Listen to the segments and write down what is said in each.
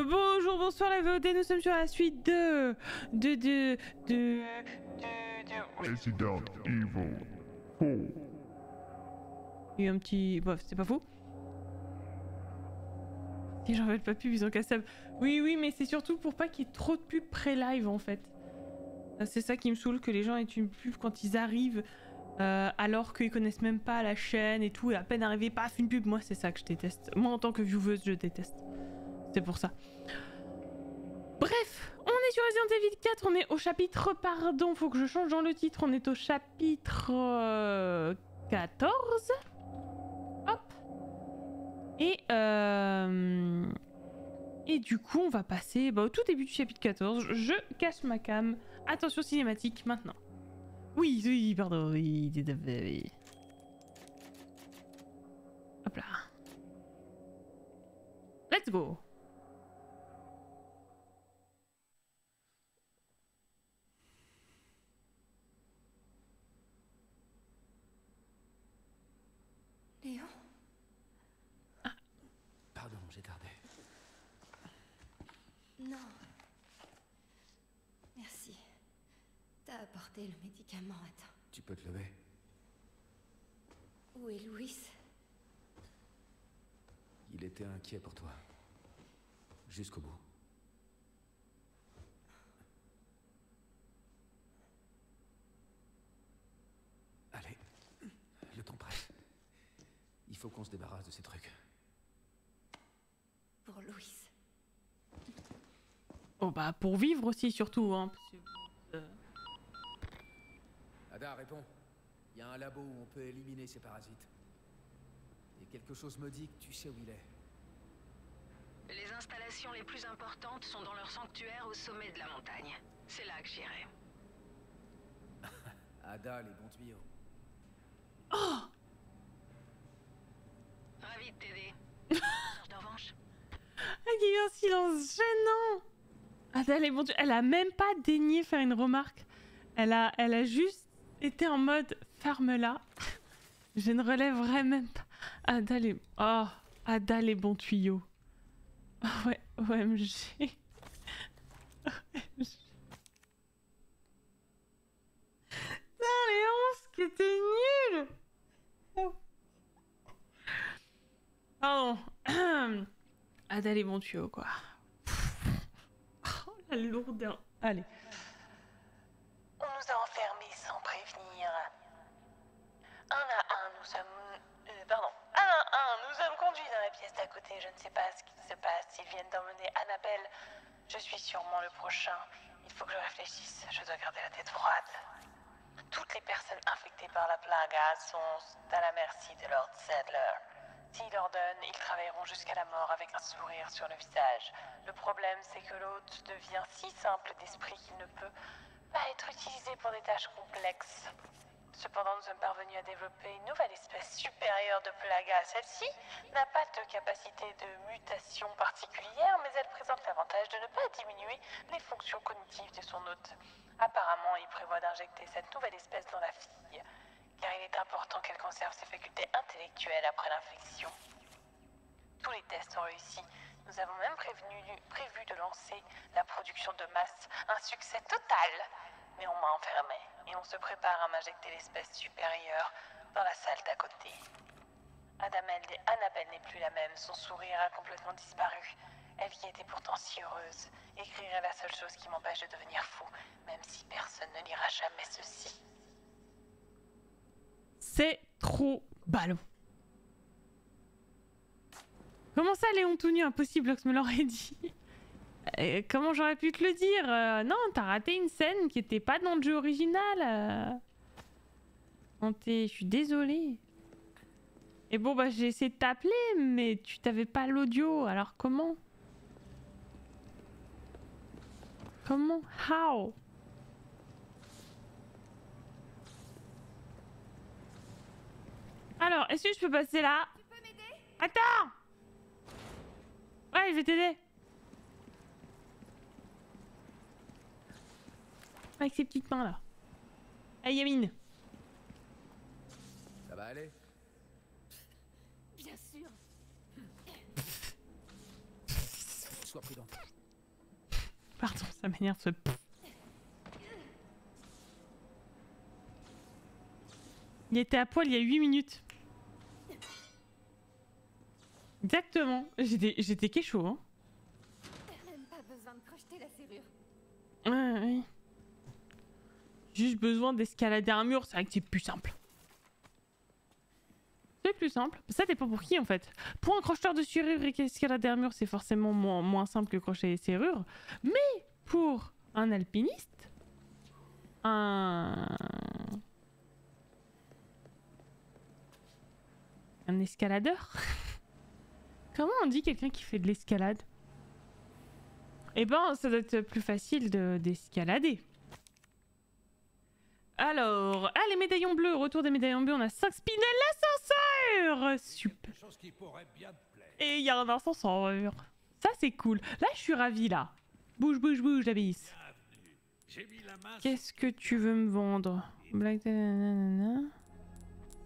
Bonjour, bonsoir la VOD, nous sommes sur la suite de Resident Evil 4. Il y a eu un petit... Bref, c'est pas faux. Si j'en veux pas de pub, ils ont cassable. Oui, oui, mais c'est surtout pour pas qu'il y ait trop de pubs pré-live en fait. C'est ça qui me saoule, que les gens aient une pub quand ils arrivent alors qu'ils connaissent même pas la chaîne et tout, et à peine arrivé, paf, une pub. Moi, c'est ça que je déteste. Moi, en tant que vieweuse, je déteste. C'est pour ça. Bref, on est sur Resident Evil 4, on est au chapitre... Pardon, faut que je change dans le titre, on est au chapitre 14. Hop. Et du coup, on va passer au tout début du chapitre 14. Je cache ma cam. Attention cinématique, maintenant. Oui, oui, pardon, oui, oui. Hop là. Let's go. Léon ? Ah. Pardon, j'ai tardé. Non. Merci. T'as apporté le médicament à temps. Tu peux te lever. Où est Louis ? Il était inquiet pour toi. Jusqu'au bout. Allez, le temps presse. Il faut qu'on se débarrasse de ces trucs. Pour Louis. Oh bah pour vivre aussi surtout, hein. Ada, réponds. Il y a un labo où on peut éliminer ces parasites. Et quelque chose me dit que tu sais où il est. Les installations les plus importantes sont dans leur sanctuaire au sommet de la montagne. C'est là que j'irai. Ada, les bons tuyaux. Oh! Ravi de t'aider. En revanche. Il y a eu un silence gênant. Ada, les bons tuyaux. Elle a même pas daigné faire une remarque. Elle a juste été en mode ferme-la. Je ne relèverai même pas. Ada les... Oh, Ada les bons tuyaux. Oh ouais, OMG. OMG. Putain, Léon, ce qui était nul. Oh. Pardon. Ada les bons tuyaux, quoi. Oh, la lourdeur. Allez. On nous a enfermés sans prévenir. Un à un, nous sommes... Pardon. Nous sommes conduits dans la pièce d'à côté. Je ne sais pas ce qui se passe. Ils viennent d'emmener Annabelle. Je suis sûrement le prochain. Il faut que je réfléchisse. Je dois garder la tête froide. Toutes les personnes infectées par la Plaga sont à la merci de Lord Saddler. S'il ordonne, ils travailleront jusqu'à la mort avec un sourire sur le visage. Le problème, c'est que l'autre devient si simple d'esprit qu'il ne peut pas être utilisé pour des tâches complexes. Cependant, nous sommes parvenus à développer une nouvelle espèce supérieure de Plaga. Celle-ci n'a pas de capacité de mutation particulière, mais elle présente l'avantage de ne pas diminuer les fonctions cognitives de son hôte. Apparemment, il prévoit d'injecter cette nouvelle espèce dans la fille, car il est important qu'elle conserve ses facultés intellectuelles après l'infection. Tous les tests ont réussi. Nous avons même prévu de lancer la production de masse, un succès total. Mais on m'a enfermé. Et on se prépare à m'injecter l'espèce supérieure dans la salle d'à côté. Annabelle n'est plus la même, son sourire a complètement disparu. Elle qui était pourtant si heureuse, écrire est la seule chose qui m'empêche de devenir fou, même si personne ne lira jamais ceci. C'est trop ballon. Comment ça, Léon tout nu? Impossible que je me l'aurais dit. Comment j'aurais pu te le dire? Non, t'as raté une scène qui était pas dans le jeu original. Je suis désolée. Et bon, bah j'ai essayé de t'appeler, mais tu t'avais pas l'audio, alors comment? Comment? How? Alors, est-ce que je peux passer là? Tu peux m'aider? Attends! Ouais, je vais t'aider. Avec ses petites mains là. Hey Yamine. Ça va aller? Bien sûr. sois prudente. Pardon, sa manière de se... Il était à poil il y a 8 minutes. Exactement. J'étais kécho, hein. Même pas besoin de crocheter la serrure. Ouais, oui. Juste besoin d'escalader un mur, c'est vrai que c'est plus simple. C'est plus simple. Ça dépend pour qui en fait. Pour un crocheteur de serrure et qu'escalader un mur, c'est forcément moins simple que crocheter les serrures. Mais pour un alpiniste, un escaladeur. Comment on dit quelqu'un qui fait de l'escalade? Eh ben, ça doit être plus facile d'escalader. Alors, ah les médaillons bleus, retour des médaillons bleus, on a 5 spins et l'ascenseur! Super! Et il y a un ascenseur. Ça c'est cool. Là je suis ravie là. Bouge, bouge, bouge, la bise. Qu'est-ce que tu veux me vendre? Black...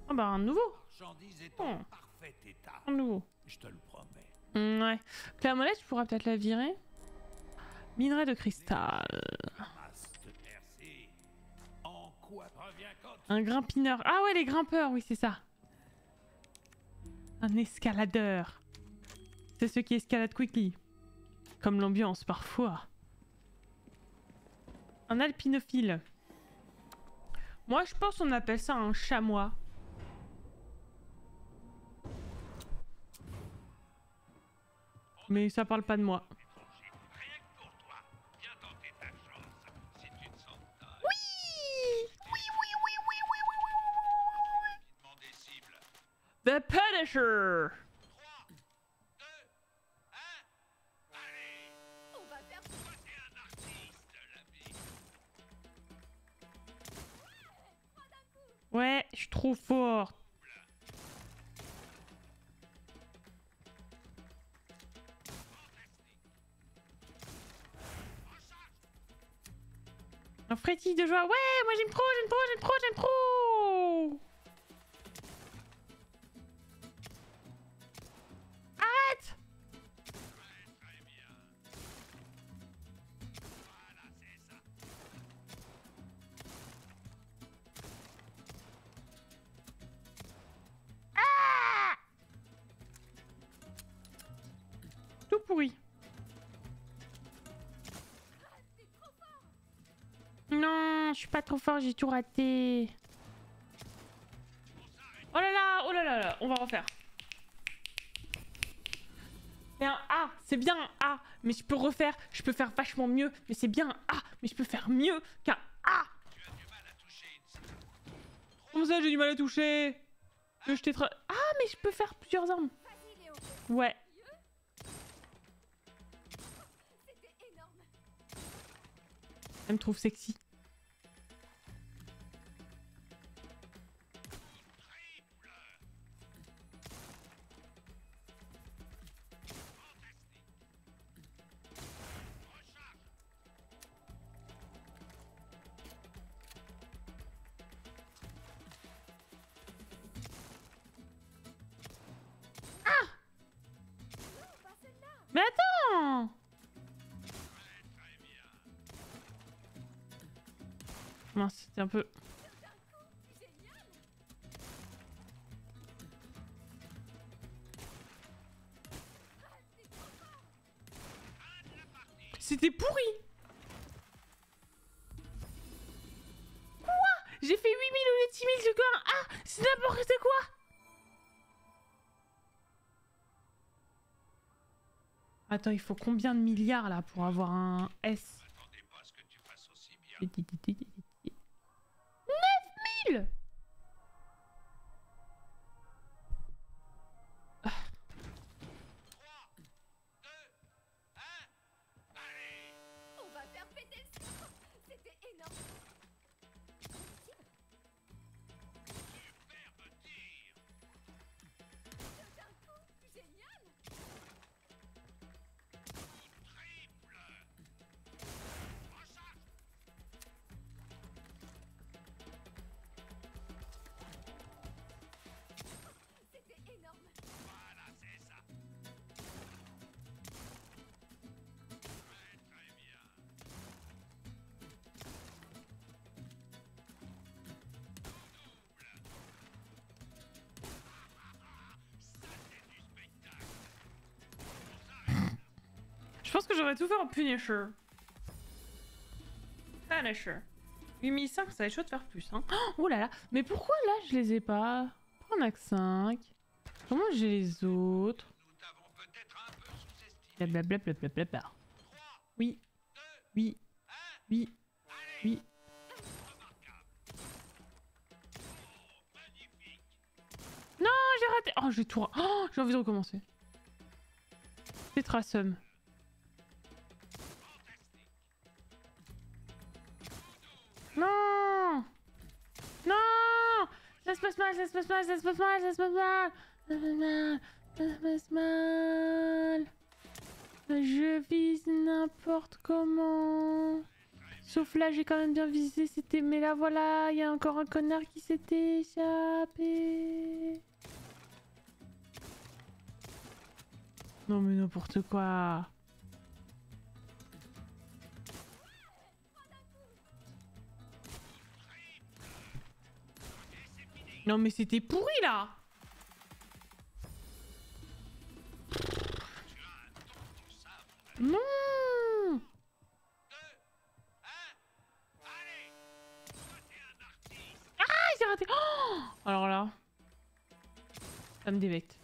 Ah bah un nouveau. Oh. Un nouveau. Je te le promets. Ouais. La monnaie, tu pourras peut-être la virer. Minerai de cristal. Un grimpineur. Ah ouais, les grimpeurs, oui, c'est ça. Un escaladeur. C'est ceux qui escaladent quickly. Comme l'ambiance, parfois. Un alpinophile. Moi, je pense qu'on appelle ça un chamois. Mais ça parle pas de moi. The Punisher. 3, 2, 1, allez. On va faire passer un artiste, l'ami. Ouais, je suis trop forte. Un frétille de joie. Ouais, moi j'aime trop, j'aime trop, j'aime trop, j'aime trop. Pourri. Non, je suis pas trop fort, j'ai tout raté. Oh là là, oh là là là, on va refaire. C'est un A, c'est bien un A, mais je peux refaire, je peux faire vachement mieux, mais c'est bien un A, mais je peux faire mieux qu'un A. Comment ça, j'ai du mal à toucher? Que je t'ai tra... Ah, mais je peux faire plusieurs armes. Ouais. Elle me trouve sexy. Ah! Mais attends! Mince, c'était un peu... C'était pourri. Quoi? J'ai fait 8000 ou les 10 000 de quoi? Ah, c'est n'importe quoi. Attends, il faut combien de milliards là pour avoir un S? Je pense que j'aurais tout fait en Punisher. Punisher. 8 500, ça va être chaud de faire plus. Hein. Oh là là. Mais pourquoi là je les ai pas? Pourquoi on a que 5? Comment j'ai les autres? Blablabla. Oui. Oui. Oui. Oui. Non, j'ai raté. Oh, j'ai tout raté. Oh, j'ai envie de recommencer. Tétrasum. Non. Non. Ça se passe mal, ça se passe mal, ça se passe mal, ça se passe mal. Ça se passe mal. Ça se passe mal. Je vise n'importe comment. Sauf là, j'ai quand même bien visé, c'était... Mais là, voilà, il y a encore un connard qui s'était échappé. Non mais n'importe quoi. Non mais c'était pourri là. Non. Ah, j'ai raté. Oh, alors là, ça me dévecte.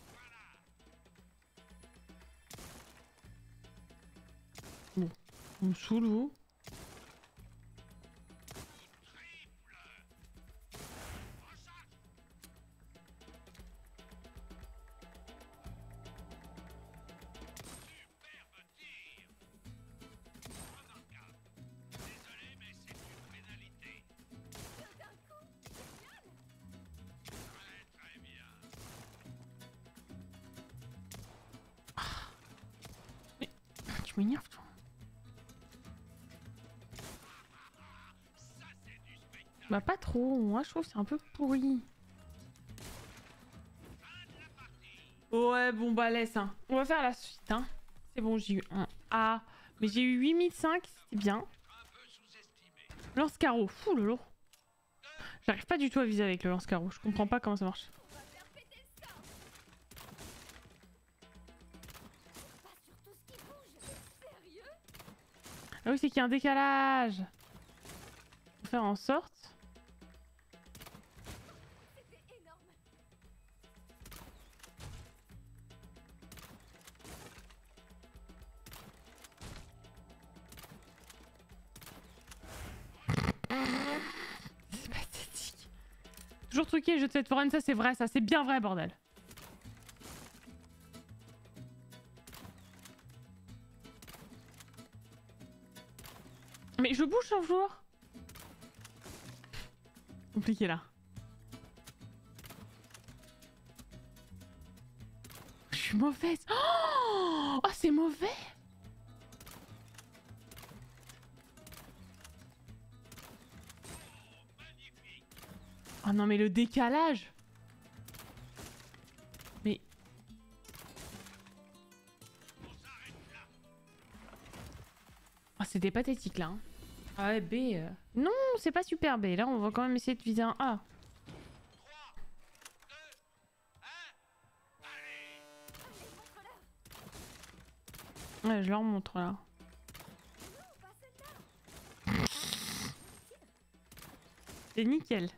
Bon, on me saoule, vous. Je m'énerve, toi. Bah pas trop, moi je trouve c'est un peu pourri. Ouais bon bah laisse hein. On va faire la suite hein. C'est bon, j'ai eu un A. Mais j'ai eu 8005, c'est bien. Lance-carreau, fou le lourd. J'arrive pas du tout à viser avec le lance-carreau, je comprends pas comment ça marche. Ah oui, c'est qu'il y a un décalage. Faut faire en sorte. C'est pathétique. Toujours truqué, jeu de fête foraine, ça c'est vrai, ça c'est bien vrai, bordel. Mais je bouge un jour. Compliqué là. Je suis mauvaise. Oh, oh c'est mauvais. Oh non mais le décalage. Mais... Oh c'était pathétique là. Hein. Ah ouais, B. Non, c'est pas super B. Là, on va quand même essayer de viser un A. 3, 2, 1, allez. Ouais, je leur montre là. C'est nickel.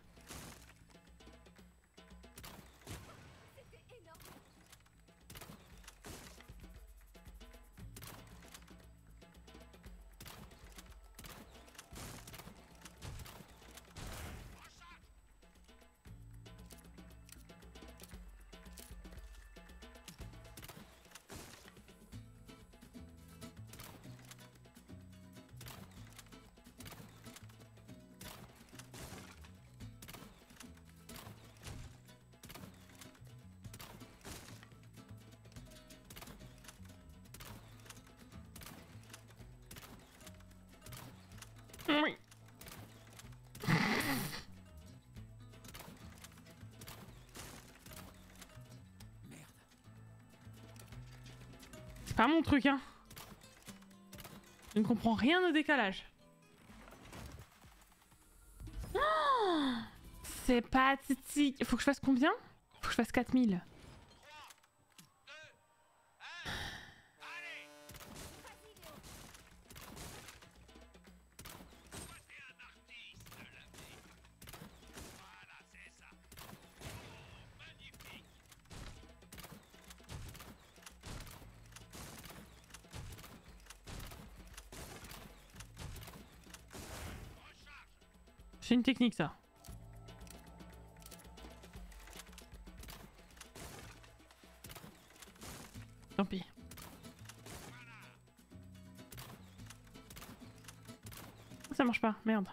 C'est pas mon truc, hein. Je ne comprends rien au décalage. Oh, c'est pathétique. Faut que je fasse combien? Faut que je fasse 4000. 3, 2, 1, allez. C'est une technique, ça. Tant pis. Ça marche pas, merde.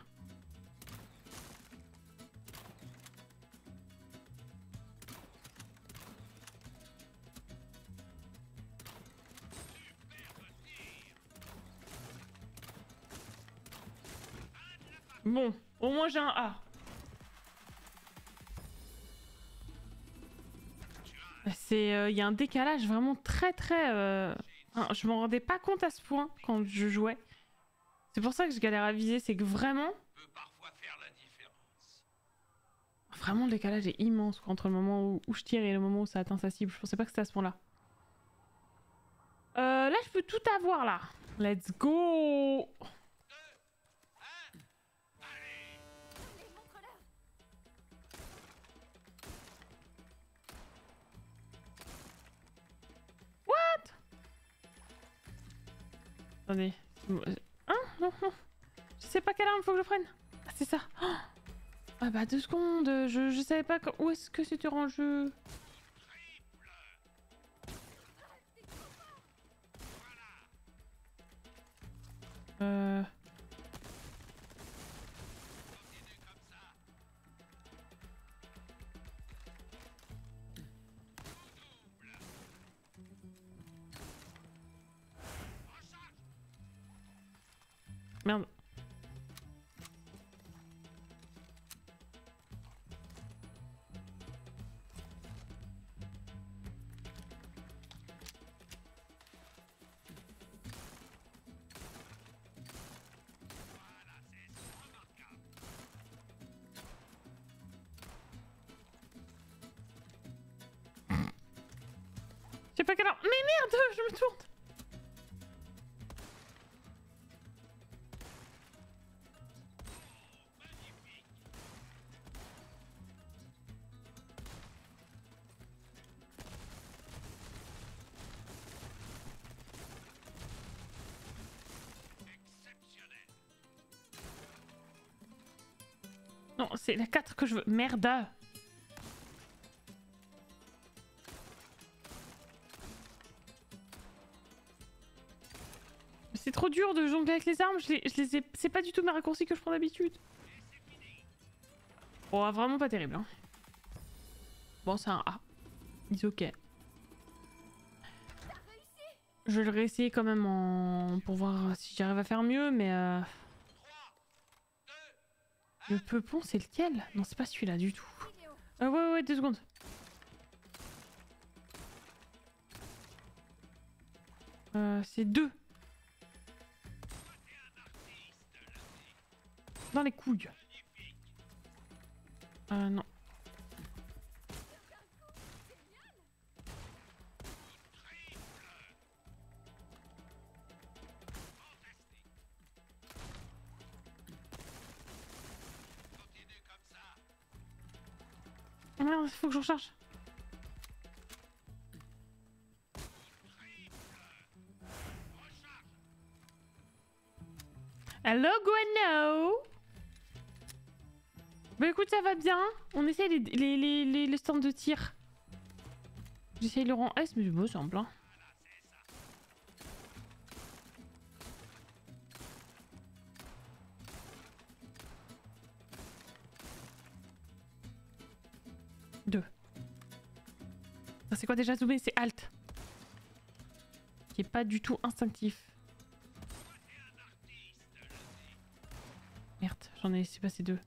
Bon, au moins j'ai un A. C'est, il y a un décalage vraiment très très... Je m'en rendais pas compte à ce point quand je jouais. C'est pour ça que je galère à viser, c'est que vraiment... Vraiment le décalage est immense quoi, entre le moment où je tire et le moment où ça atteint sa cible. Je pensais pas que c'était à ce point-là. Là je peux tout avoir là. Let's go! Attendez. Hein? Non, non. Je sais pas quelle arme faut que je prenne. Ah, c'est ça. Oh ah bah 2 secondes. Je savais pas quand... où est-ce que c'était en jeu. Merde. Je sais pas quelle heure... Mais merde, je me tourne. Non, c'est la 4 que je veux. Merde. C'est trop dur de jongler avec les armes. Je les ai... C'est pas du tout mes raccourcis que je prends d'habitude. Oh, vraiment pas terrible. Hein. Bon, c'est un A. It's ok. Je vais le réessayer quand même en... pour voir si j'arrive à faire mieux, mais... Le peupon, c'est lequel? Non, c'est pas celui-là du tout. Ouais, 2 secondes. C'est 2. Dans les couilles. Non. Merde, faut que je recharge. Hello Guano. Bah écoute, ça va bien. On essaye les stands de tir. J'essaye le rang S, mais bon, c'est en plein. C'est quoi déjà zoomer? C'est Alt. Qui est pas du tout instinctif. Merde, j'en ai laissé passer 2.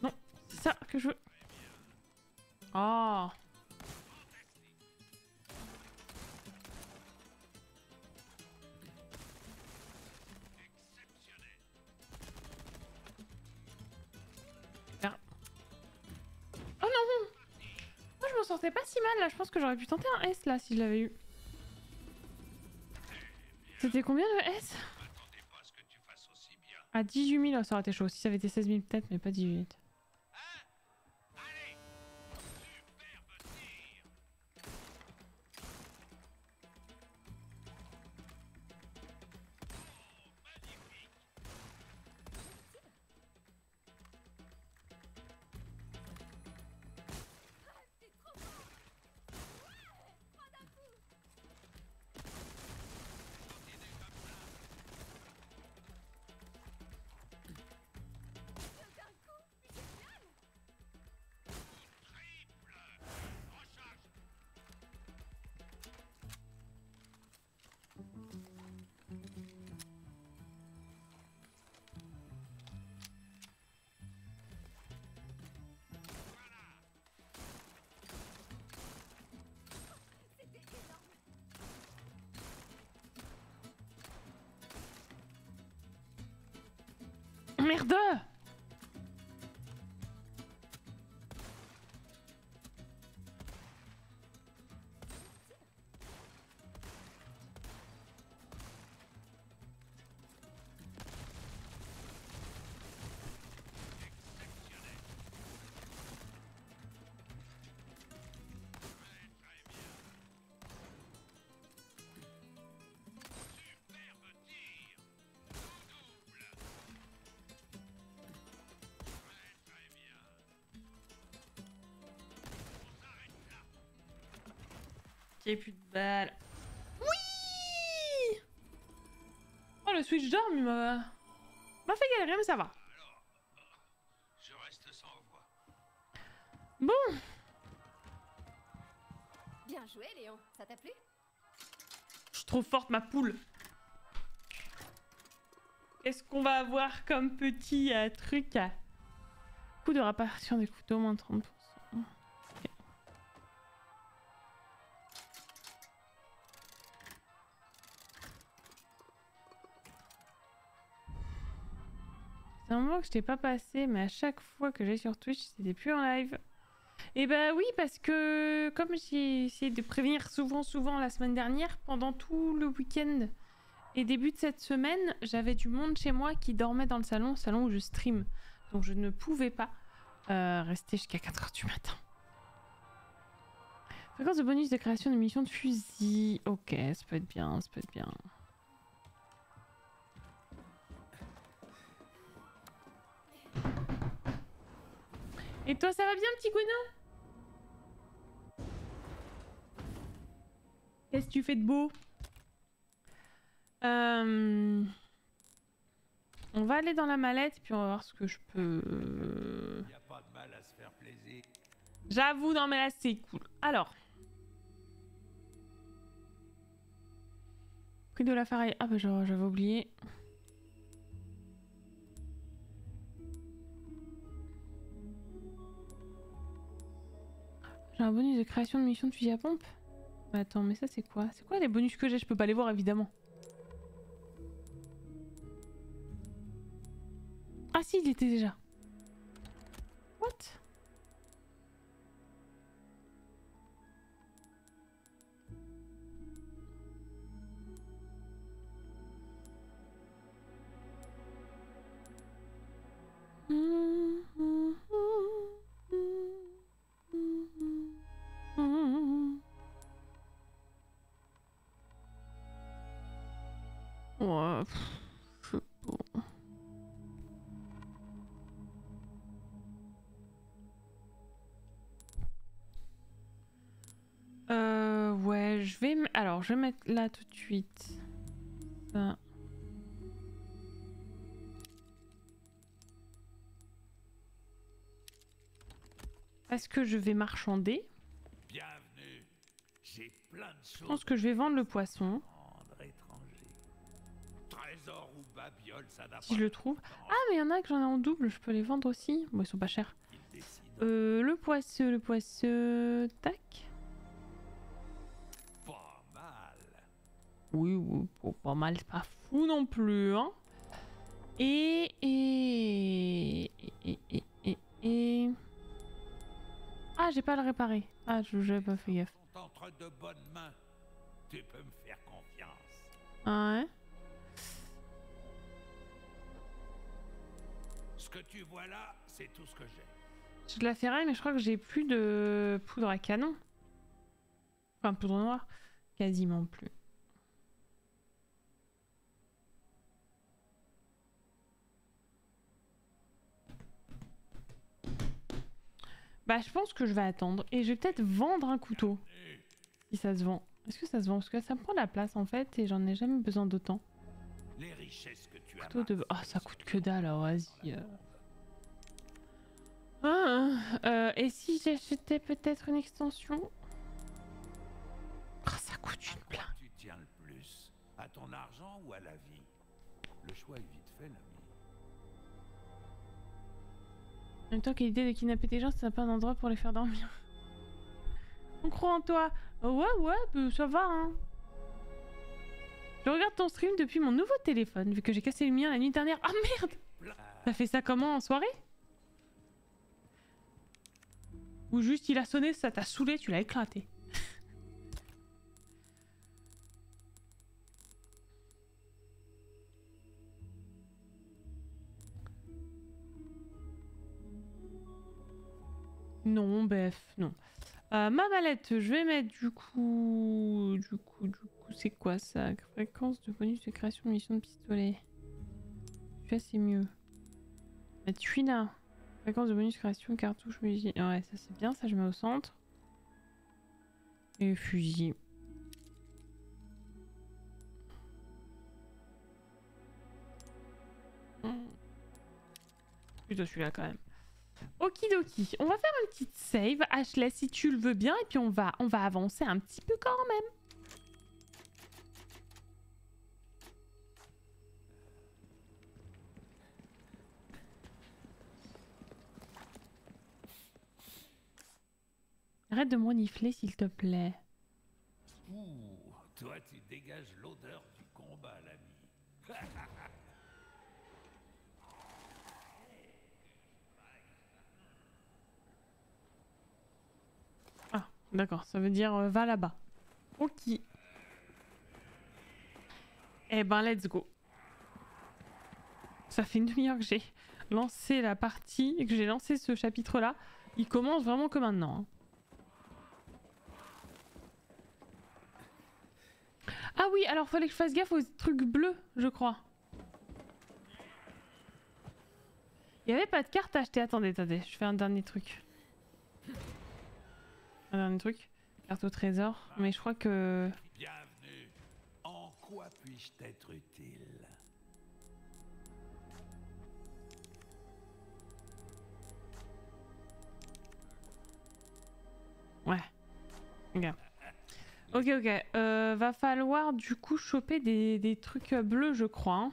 Non, c'est ça que je veux. Oh. C'est pas si mal là, je pense que j'aurais pu tenter un S là si je l'avais eu. C'était combien de S? À 18 000, ça aurait été chaud. Si ça avait été 16 000 peut-être, mais pas 18 000. Merde. J'ai plus de balles. Oui. Oh, le switch d'arme, il m'a fait galérer, mais ça va. Alors, je reste sans voix. Bon. Bien joué, Léon. Ça t'a plu? Je suis trop forte, ma poule. Qu'est-ce qu'on va avoir comme petit truc à... Coup de réparation des couteaux, au moins 30%. C'est un moment que je t'ai pas passé, mais à chaque fois que j'allais sur Twitch, c'était plus en live. Et bah oui, parce que comme j'ai essayé de prévenir souvent la semaine dernière, pendant tout le week-end et début de cette semaine, j'avais du monde chez moi qui dormait dans le salon où je stream. Donc je ne pouvais pas rester jusqu'à 4h du matin. Fréquence de bonus de création de munitions de fusil. Ok, ça peut être bien, ça peut être bien. Et toi, ça va bien, petit Gwenon? Qu'est-ce que tu fais de beau? On va aller dans la mallette, puis on va voir ce que je peux... Y a pas de mal à se faire plaisir. J'avoue, non mais là, c'est cool. Alors... Prix de la farine. Ah bah j'avais oublié. J'ai un bonus de création de munitions de fusil à pompe. Mais attends, mais ça c'est quoi? C'est quoi les bonus que j'ai? Je peux pas les voir évidemment. Ah si, il était déjà. What? Ouais, c'est bon. Ouais, je vais... Alors, je vais mettre là tout de suite. Ça. Parce que je vais marchander. Bienvenue. J'ai plein de choses. Je pense que je vais vendre le poisson. Si je le trouve. Ah mais il y en a que j'en ai en double, je peux les vendre aussi. Bon, ils sont pas chers. Le poisseux... Tac. Pas mal. Oui, oui, pas mal, c'est pas fou non plus, hein. Et... Ah, j'ai pas à le réparer. Ah, j'avais pas fait gaffe. Entre de bonnes mains. Tu peux me faire confiance. Ah ouais. Ce que tu vois là, c'est tout ce que j'ai. J'ai de la ferraille, mais je crois que j'ai plus de poudre à canon. Enfin, poudre noire. Quasiment plus. Bah, je pense que je vais attendre. Et je vais peut-être vendre un couteau. Si ça se vend. Est-ce que ça se vend? Parce que ça me prend de la place, en fait, et j'en ai jamais besoin d'autant. Les richesses que tu as. Ah, ça coûte que dalle, alors vas-y. Et si j'achetais peut-être une extension? Ah, ça coûte une plainte. Tu tiens le plus à ton argent ou à la vie? Le choix est vite fait, l'ami. En même temps, quelle idée de kidnapper des gens, c'est pas un endroit pour les faire dormir. On croit en toi. Ouais, ouais, bah, ça va, hein. Je regarde ton stream depuis mon nouveau téléphone, vu que j'ai cassé le mien la nuit dernière. Ah merde! T'as fait ça comment, en soirée? Ou juste il a sonné, ça t'a saoulé, tu l'as éclaté. Non, bref, non. Ma mallette, je vais mettre du coup, c'est quoi ça? Fréquence de bonus de création de munitions de pistolet. Là, c'est mieux. La tuina. Fréquence de bonus création, cartouche, musique. Ouais, ça c'est bien, ça je mets au centre. Et fusil. Plutôt celui-là quand même. Okidoki, on va faire une petite save, Ashley, si tu le veux bien, et puis on va avancer un petit peu quand même. Arrête de me renifler, s'il te plaît. Ouh, toi tu dégages l'odeur du combat, l'ami. D'accord, ça veut dire va là-bas. Ok. Eh ben, let's go. Ça fait une demi-heure que j'ai lancé la partie et que j'ai lancé ce chapitre-là. Il commence vraiment que maintenant. Ah oui, alors fallait que je fasse gaffe aux trucs bleus, je crois. Il n'y avait pas de carte à acheter. Attendez, attendez, je fais un dernier truc. Un dernier truc, carte au trésor, mais je crois que... Bienvenue. En quoi puis-je t'être utile? Ouais. Okay. Ok. Va falloir du coup choper des trucs bleus, je crois. Hein.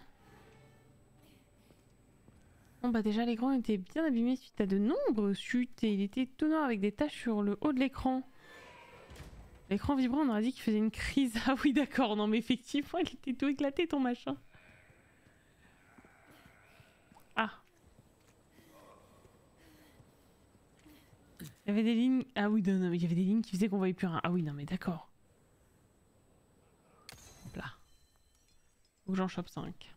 Bon bah déjà l'écran était bien abîmé suite à de nombreuses chutes et il était étonnant avec des taches sur le haut de l'écran. L'écran vibrant, on aurait dit qu'il faisait une crise. Ah oui d'accord, non mais effectivement il était tout éclaté ton machin. Ah. Il y avait des lignes... Ah oui non, il y avait des lignes qui faisaient qu'on voyait plus rien. Ah oui non mais d'accord. Hop là. Faut que j'en chope 5.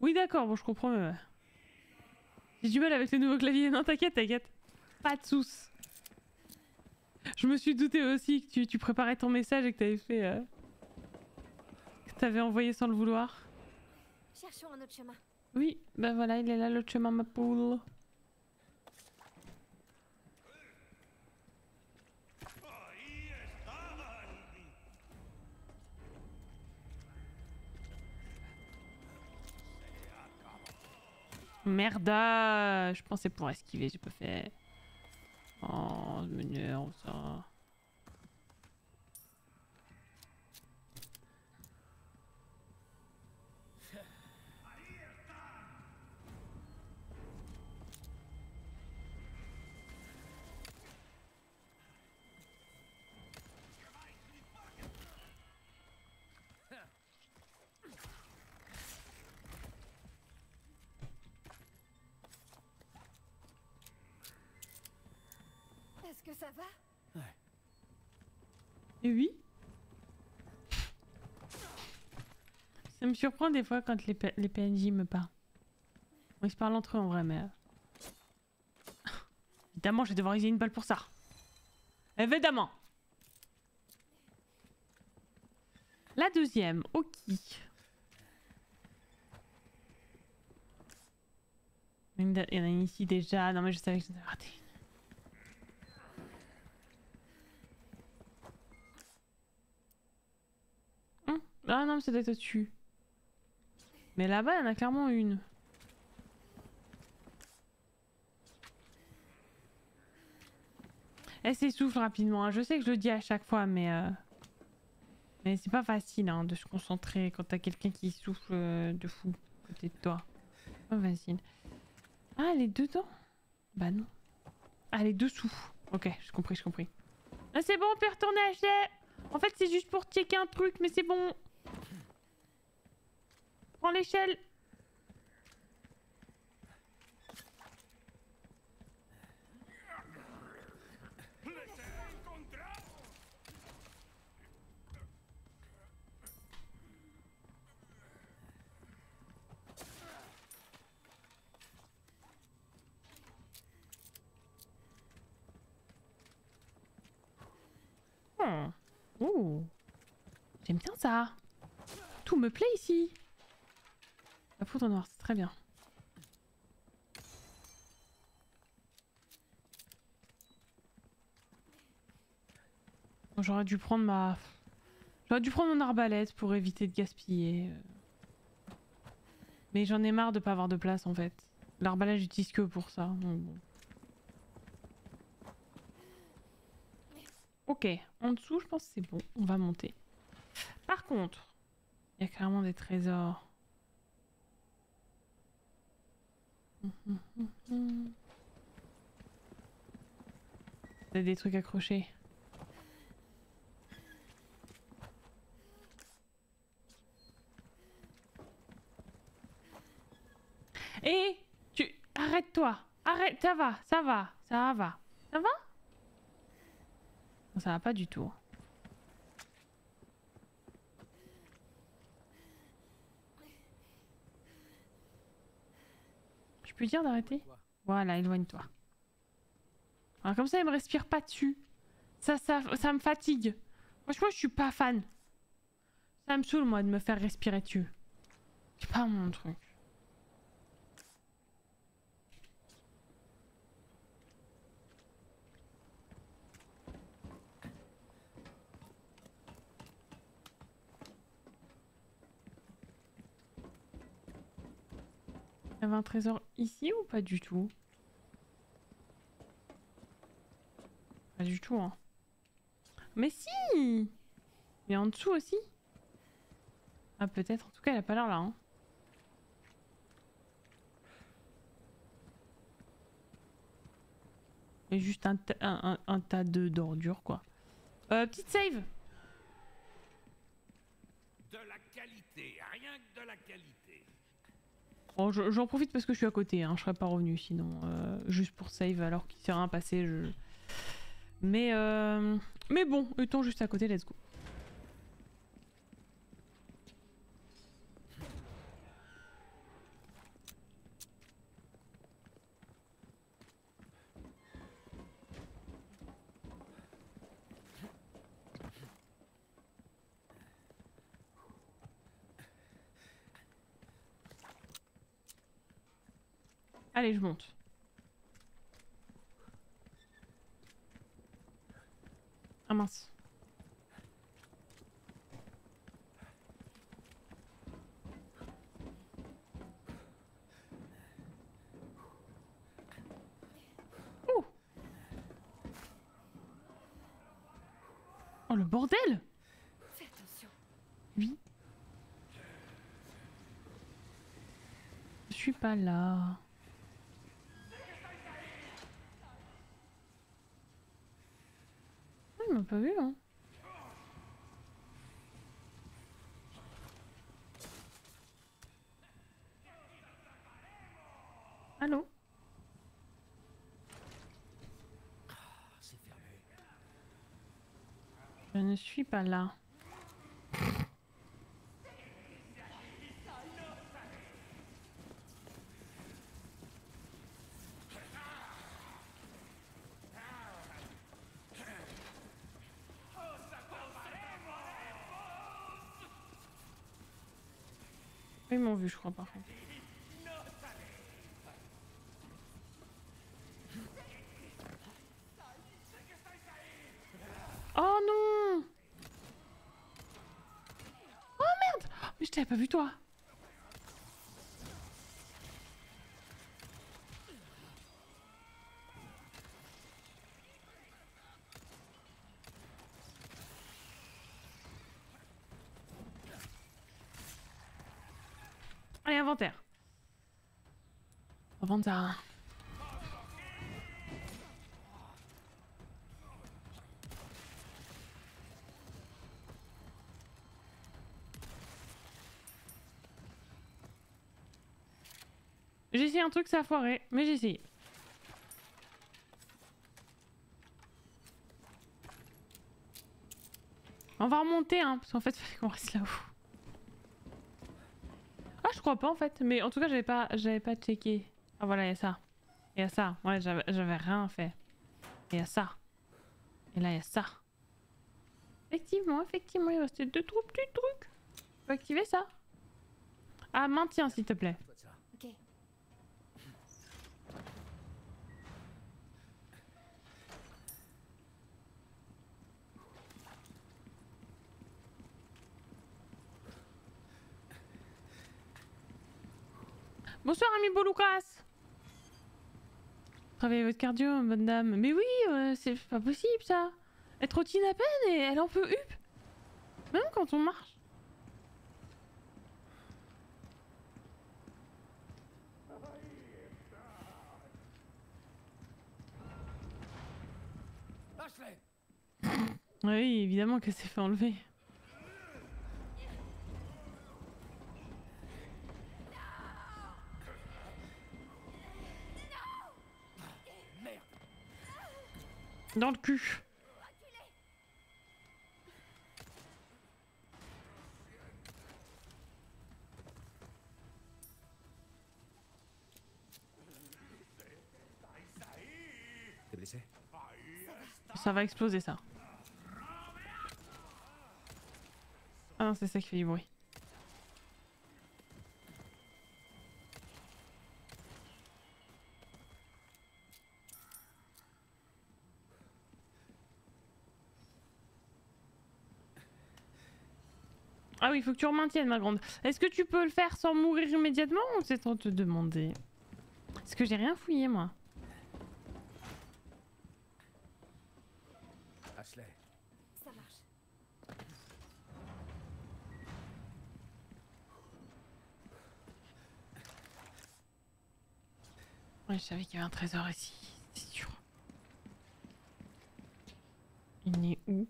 Oui d'accord, bon je comprends mais... J'ai du mal avec le nouveau clavier, non t'inquiète, t'inquiète. Pas de soucis. Je me suis douté aussi que tu préparais ton message et que t'avais fait... Que t'avais envoyé sans le vouloir. Cherchons un autre chemin. Oui, ben voilà, il est là l'autre chemin ma poule. Merde, je pensais pour esquiver, j'ai pas fait. Oh, je m'énerve ça. Est-ce que ça va? Ouais. Et oui. Ça me surprend des fois quand les PNJ me parlent. Bon, ils se parlent entre eux en vrai, mais... Évidemment, je vais devoir utiliser une balle pour ça. Évidemment. La deuxième, ok. Il y en a une ici déjà. Non mais je savais que j'en avais raté. Ah non, mais ça doit être au-dessus. Mais là-bas, il y en a clairement une. Elle s'essouffle rapidement. Hein. Je sais que je le dis à chaque fois, mais c'est pas facile hein, de se concentrer quand t'as quelqu'un qui souffle de fou à côté de toi. Pas facile. Ah, elle est dedans? Bah non. Ah, elle est dessous. Ok, j'ai compris, j'ai compris. Ah, c'est bon, on peut retourner acheter. En fait, c'est juste pour checker un truc, mais c'est bon. Prends l'échelle. Oh, j'aime bien ça. Tout me plaît ici. La poudre noire, c'est très bien. J'aurais dû prendre ma... J'aurais dû prendre mon arbalète pour éviter de gaspiller. Mais j'en ai marre de pas avoir de place en fait. L'arbalète j'utilise que pour ça. Donc bon. Ok, en dessous je pense que c'est bon, on va monter. Par contre, il y a carrément des trésors. Il y a des trucs accrochés. Et tu... Arrête-toi. Arrête. Ça va, ça va, ça va. Ça va? Non, ça va pas du tout. Je peux dire d'arrêter? Voilà, éloigne-toi. Alors comme ça, il me respire pas dessus. Ça me fatigue. Franchement, je suis pas fan. Ça me saoule, moi, de me faire respirer dessus. C'est pas mon truc. Il y avait un trésor ici ou pas du tout? Pas du tout, hein. Mais si! Il est en dessous aussi? Ah peut-être, en tout cas elle a pas l'air là, hein. Il y a juste un tas d'ordures quoi. Petite save! De la qualité, rien que de la qualité. Bon, j'en profite parce que je suis à côté, hein, je serais pas revenu sinon, juste pour save alors qu'il s'est rien passé. Mais bon, étant juste à côté, let's go. Allez, je monte. Ah mince. Ouh. Oh le bordel! Fais attention. Oui. Je suis pas là. Il m'a pas vu, hein. Allô? C'est fermé. Je ne suis pas là. Ils m'ont vu, je crois, par contre. Oh non! Oh merde! Mais je t'avais pas vu, toi! Inventaire. On va vendre ça. J'ai essayé un truc, ça a foiré, mais j'ai essayé. On va remonter, hein, parce qu'en fait, il fallait qu'on reste là-haut. Je crois pas en fait, mais en tout cas j'avais pas checké. Ah voilà, il y a ça. Il y a ça. Ouais, j'avais rien fait. Il y a ça. Et là il y a ça. Effectivement, il restait deux trous petits trucs. Faut activer ça. Ah, maintiens s'il te plaît. Ok. Bonsoir ami Boloucas. Travaillez votre cardio, bonne dame. Mais oui, c'est pas possible ça. Elle trottine à peine et elle en peut huppe. Même quand on marche. Oui, évidemment qu'elle s'est fait enlever. Dans le cul. T'es blessé? Ça va exploser ça. Ah non, c'est ça qui fait du bruit. Ah oui, il faut que tu remaintiennes ma grande. Est-ce que tu peux le faire sans mourir immédiatement ou c'est sans te demander? Parce que j'ai rien fouillé moi. Ashley. Ça marche. Ouais, je savais qu'il y avait un trésor ici, c'est sûr. Il est où?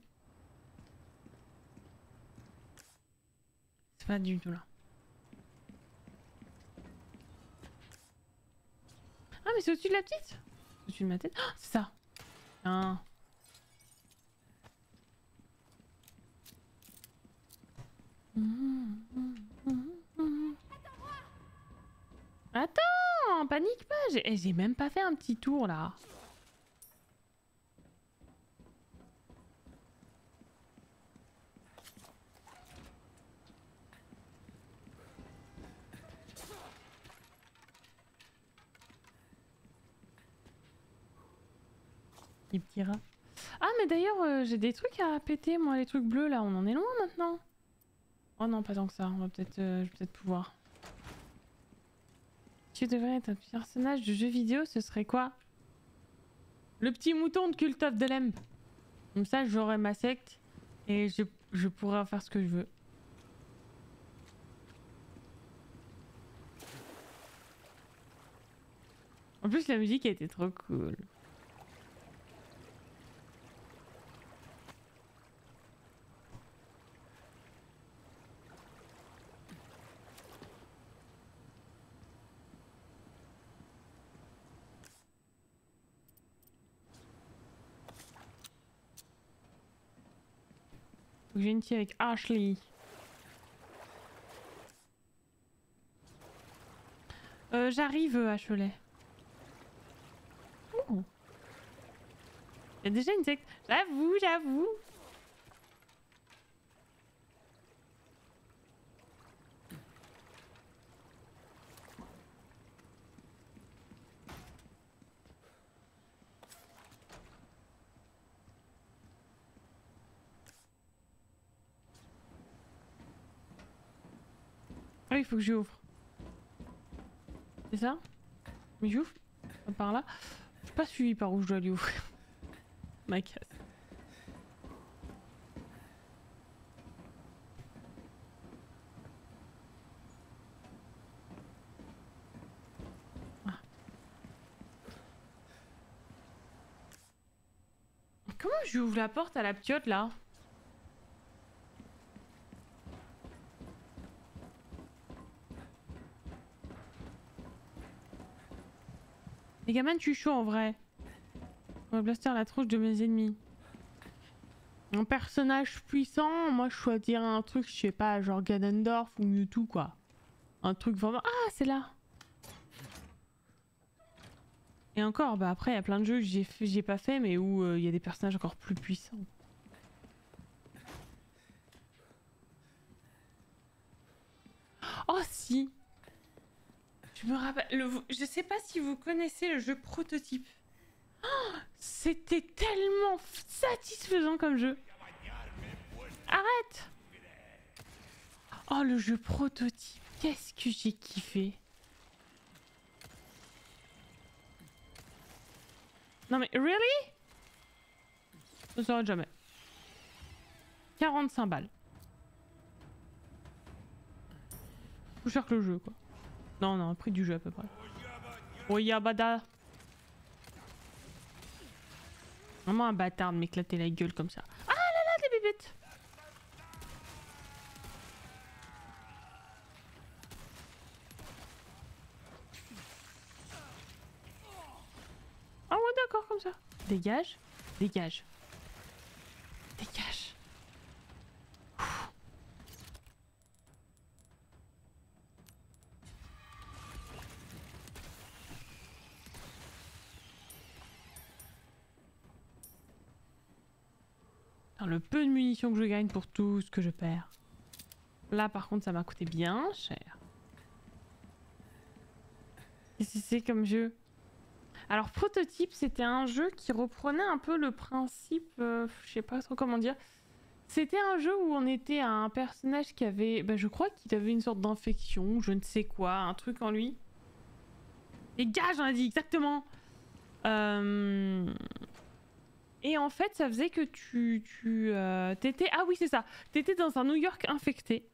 Pas du tout là. Ah mais c'est au-dessus de la petite, au-dessus de ma tête. Ah, c'est ça. Ah. Attends, panique pas. J'ai même pas fait un petit tour là. Petit rat. Ah mais d'ailleurs j'ai des trucs à péter moi, les trucs bleus là, on en est loin maintenant. Oh non pas tant que ça, on va peut-être je vais peut-être pouvoir. Tu devrais être un personnage de jeu vidéo, ce serait quoi? Le petit mouton de Cult of the Lamb. Comme ça j'aurai ma secte et je pourrai faire ce que je veux. En plus la musique a été trop cool. J'ai une team avec Ashley. J'arrive, Ashley. Oh. Il y a déjà une secte. J'avoue. Ah, il faut que j'ouvre. C'est ça? Mais j'ouvre par là. Je suis pas suivi par où je dois lui ouvrir. Ma casse. Ah. Comment j'ouvre la porte à la ptiote là? Les gamins, tu es chaud en vrai. On va blaster la tronche de mes ennemis. Un personnage puissant, moi je choisirais un truc, je sais pas, genre Ganondorf ou Mewtwo quoi. Un truc vraiment... Ah, c'est là. Et encore, bah après il y a plein de jeux que j'ai pas fait mais où il y a des personnages encore plus puissants. si. Je me rappelle. Je sais pas si vous connaissez le jeu Prototype. Oh, c'était tellement satisfaisant comme jeu. Arrête! Oh, le jeu Prototype. Qu'est-ce que j'ai kiffé. Non mais, really? Je ne saurais jamais. 45 balles. Plus cher que le jeu, quoi. Non, non, prix du jeu à peu près. Oyabada. Vraiment un bâtard de m'éclater la gueule comme ça. Ah là là, des bébêtes. Ah ouais, d'accord, comme ça. Dégage, dégage. Dégage. Ouh. Le peu de munitions que je gagne pour tout ce que je perds. Là par contre ça m'a coûté bien cher. Qu'est-ce que c'est comme jeu? Alors Prototype, c'était un jeu qui reprenait un peu le principe, je sais pas trop comment dire. C'était un jeu où on était à un personnage qui avait, bah, je crois qu'il avait une sorte d'infection, je ne sais quoi, un truc en lui. Les gars, j'en ai dit exactement. Et en fait ça faisait que t'étais... Ah oui c'est ça, t'étais dans un New York infecté.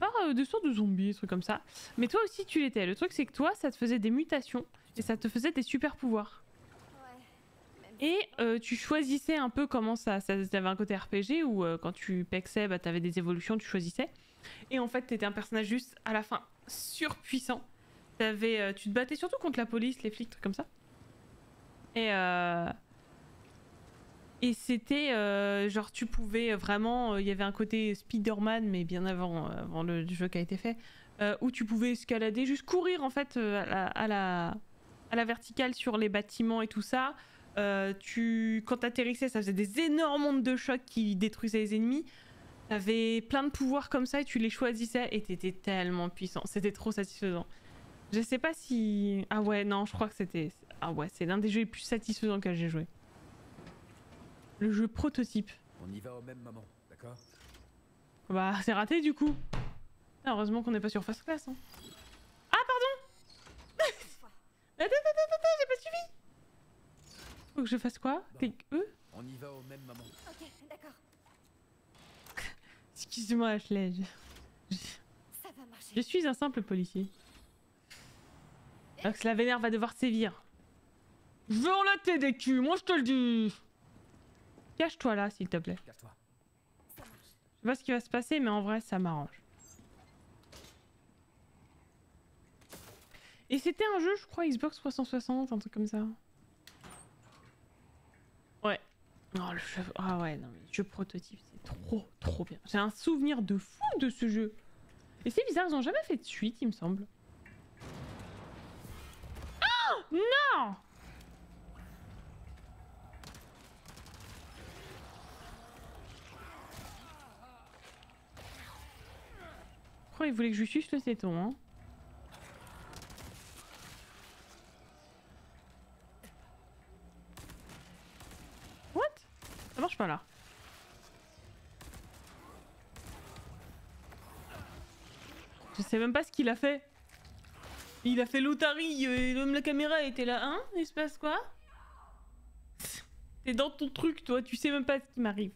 Par des sortes de zombies, des trucs comme ça. Mais toi aussi tu l'étais. Le truc c'est que toi ça te faisait des mutations. Et ça te faisait des super pouvoirs. Et tu choisissais un peu comment ça... Ça avait un côté RPG où quand tu pexais, bah, t'avais des évolutions, tu choisissais. Et en fait t'étais un personnage juste à la fin surpuissant. Tu te battais surtout contre la police, les flics, trucs comme ça. Et c'était genre tu pouvais vraiment, il y avait un côté Spider-Man mais bien avant le jeu qui a été fait, où tu pouvais escalader, juste courir en fait à la verticale sur les bâtiments et tout ça. Quand t'atterrissais ça faisait des énormes ondes de choc qui détruisaient les ennemis. T'avais plein de pouvoirs comme ça et tu les choisissais et t'étais tellement puissant, c'était trop satisfaisant. Je sais pas si... Ah ouais non je crois que c'était... Ah ouais c'est l'un des jeux les plus satisfaisants que j'ai joué. Le jeu Prototype. On y va au même moment, d'accord? Bah, c'est raté du coup. Heureusement qu'on n'est pas sur Fast Class. Hein. Ah, pardon. Attends, j'ai pas suivi. Faut que je fasse quoi? Bon. Clique E. On y va au même moment. Ok, d'accord. Excuse-moi, Ashley. Ça va marcher. Je suis un simple policier. Alors que la vénère va devoir sévir. Je veux enlater des culs, moi je te le dis. Cache-toi là, s'il te plaît. Je sais pas ce qui va se passer, mais en vrai, ça m'arrange. Et c'était un jeu, je crois, Xbox 360, un truc comme ça. Ouais. Oh, le jeu... Ah ouais, non, mais le jeu Prototype, c'est trop, trop bien. J'ai un souvenir de fou de ce jeu. Et c'est bizarre, ils ont jamais fait de suite, il me semble. Oh non! Il voulait que je suce le téton, hein. What? Ça marche pas là. Je sais même pas ce qu'il a fait. Il a fait l'otarie et même la caméra était là, hein? Il se passe quoi? T'es dans ton truc, toi, tu sais même pas ce qui m'arrive.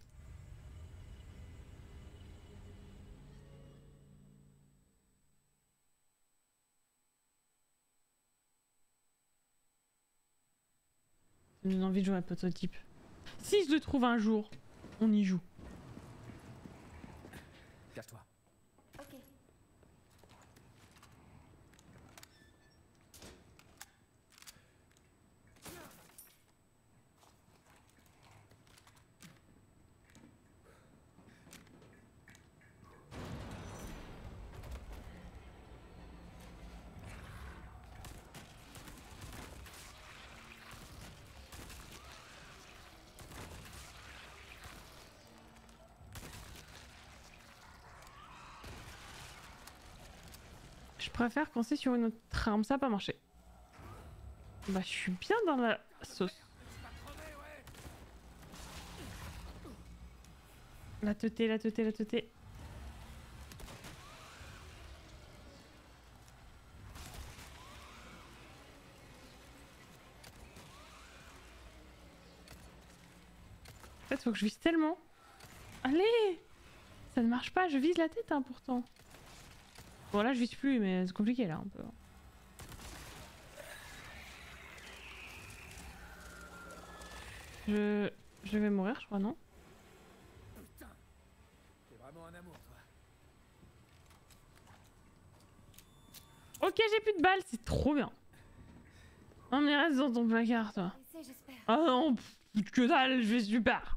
J'ai envie de jouer à Prototype. Si je le trouve un jour, on y joue. Cache-toi. Ok. préfère qu'on soit sur une autre arme, ça a pas marché. Bah je suis bien dans la sauce. La teuté, la teuté, la teuté. En fait, faut que je vise tellement. Allez! Ça ne marche pas, je vise la tête hein, pourtant. Bon là je vise plus mais c'est compliqué là un peu. Je vais mourir je crois, non? Ok, j'ai plus de balles, c'est trop bien. Non mais reste dans ton placard toi. Ah non, pff, que dalle, je vais super.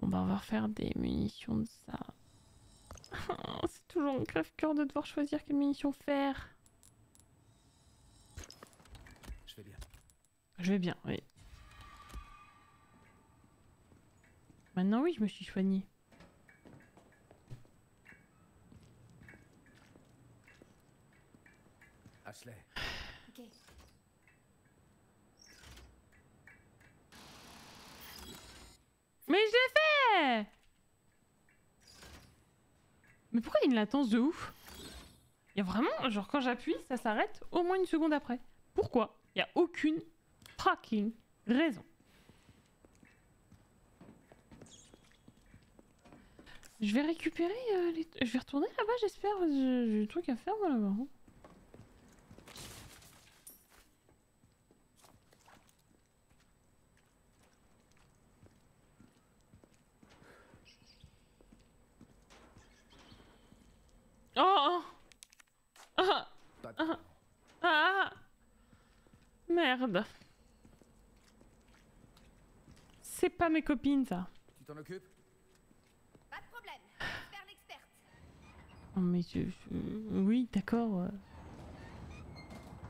Bon bah on va refaire des munitions de ça. Oh, c'est toujours un crève-cœur de devoir choisir quelles munitions faire. Je vais bien. Je vais bien, oui. Maintenant oui, je me suis soignée. Ashley. Ok. Mais je l'ai fait! Mais pourquoi il y a une latence de ouf? Il y a vraiment, genre quand j'appuie, ça s'arrête au moins une seconde après. Pourquoi? Il n'y a aucune fucking raison. Je vais récupérer les... Je vais retourner là-bas j'espère, j'ai des trucs à faire moi là-bas. Oh, ah, ah, ah. Merde. C'est pas mes copines ça. Tu t'en occupes? Pas de problème. Faire l'experte. Non mais oui, d'accord.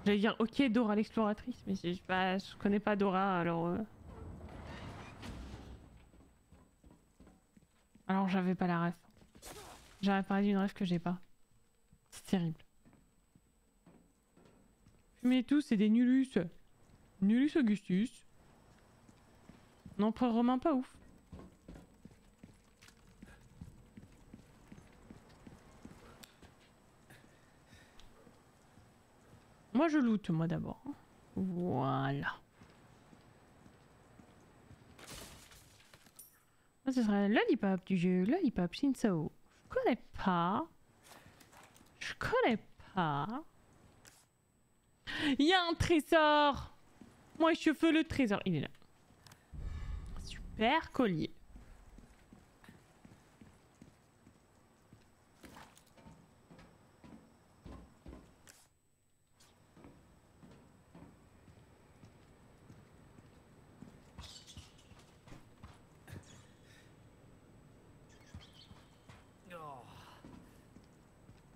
J'allais dire ok Dora l'exploratrice, mais je connais pas Dora alors. Alors j'avais pas la ref. J'aurais parlé d'une ref que j'ai pas. C'est terrible. Fumez tous, c'est des nullus. Nullus Augustus. L'empereur romain pas ouf. Moi je loot, moi d'abord. Voilà. Moi ce serait l'Olipap du jeu, l'Olipap Shinsao. Je connais pas. Je connais pas. Il y a un trésor. Moi je veux le trésor. Il est là. Super collier.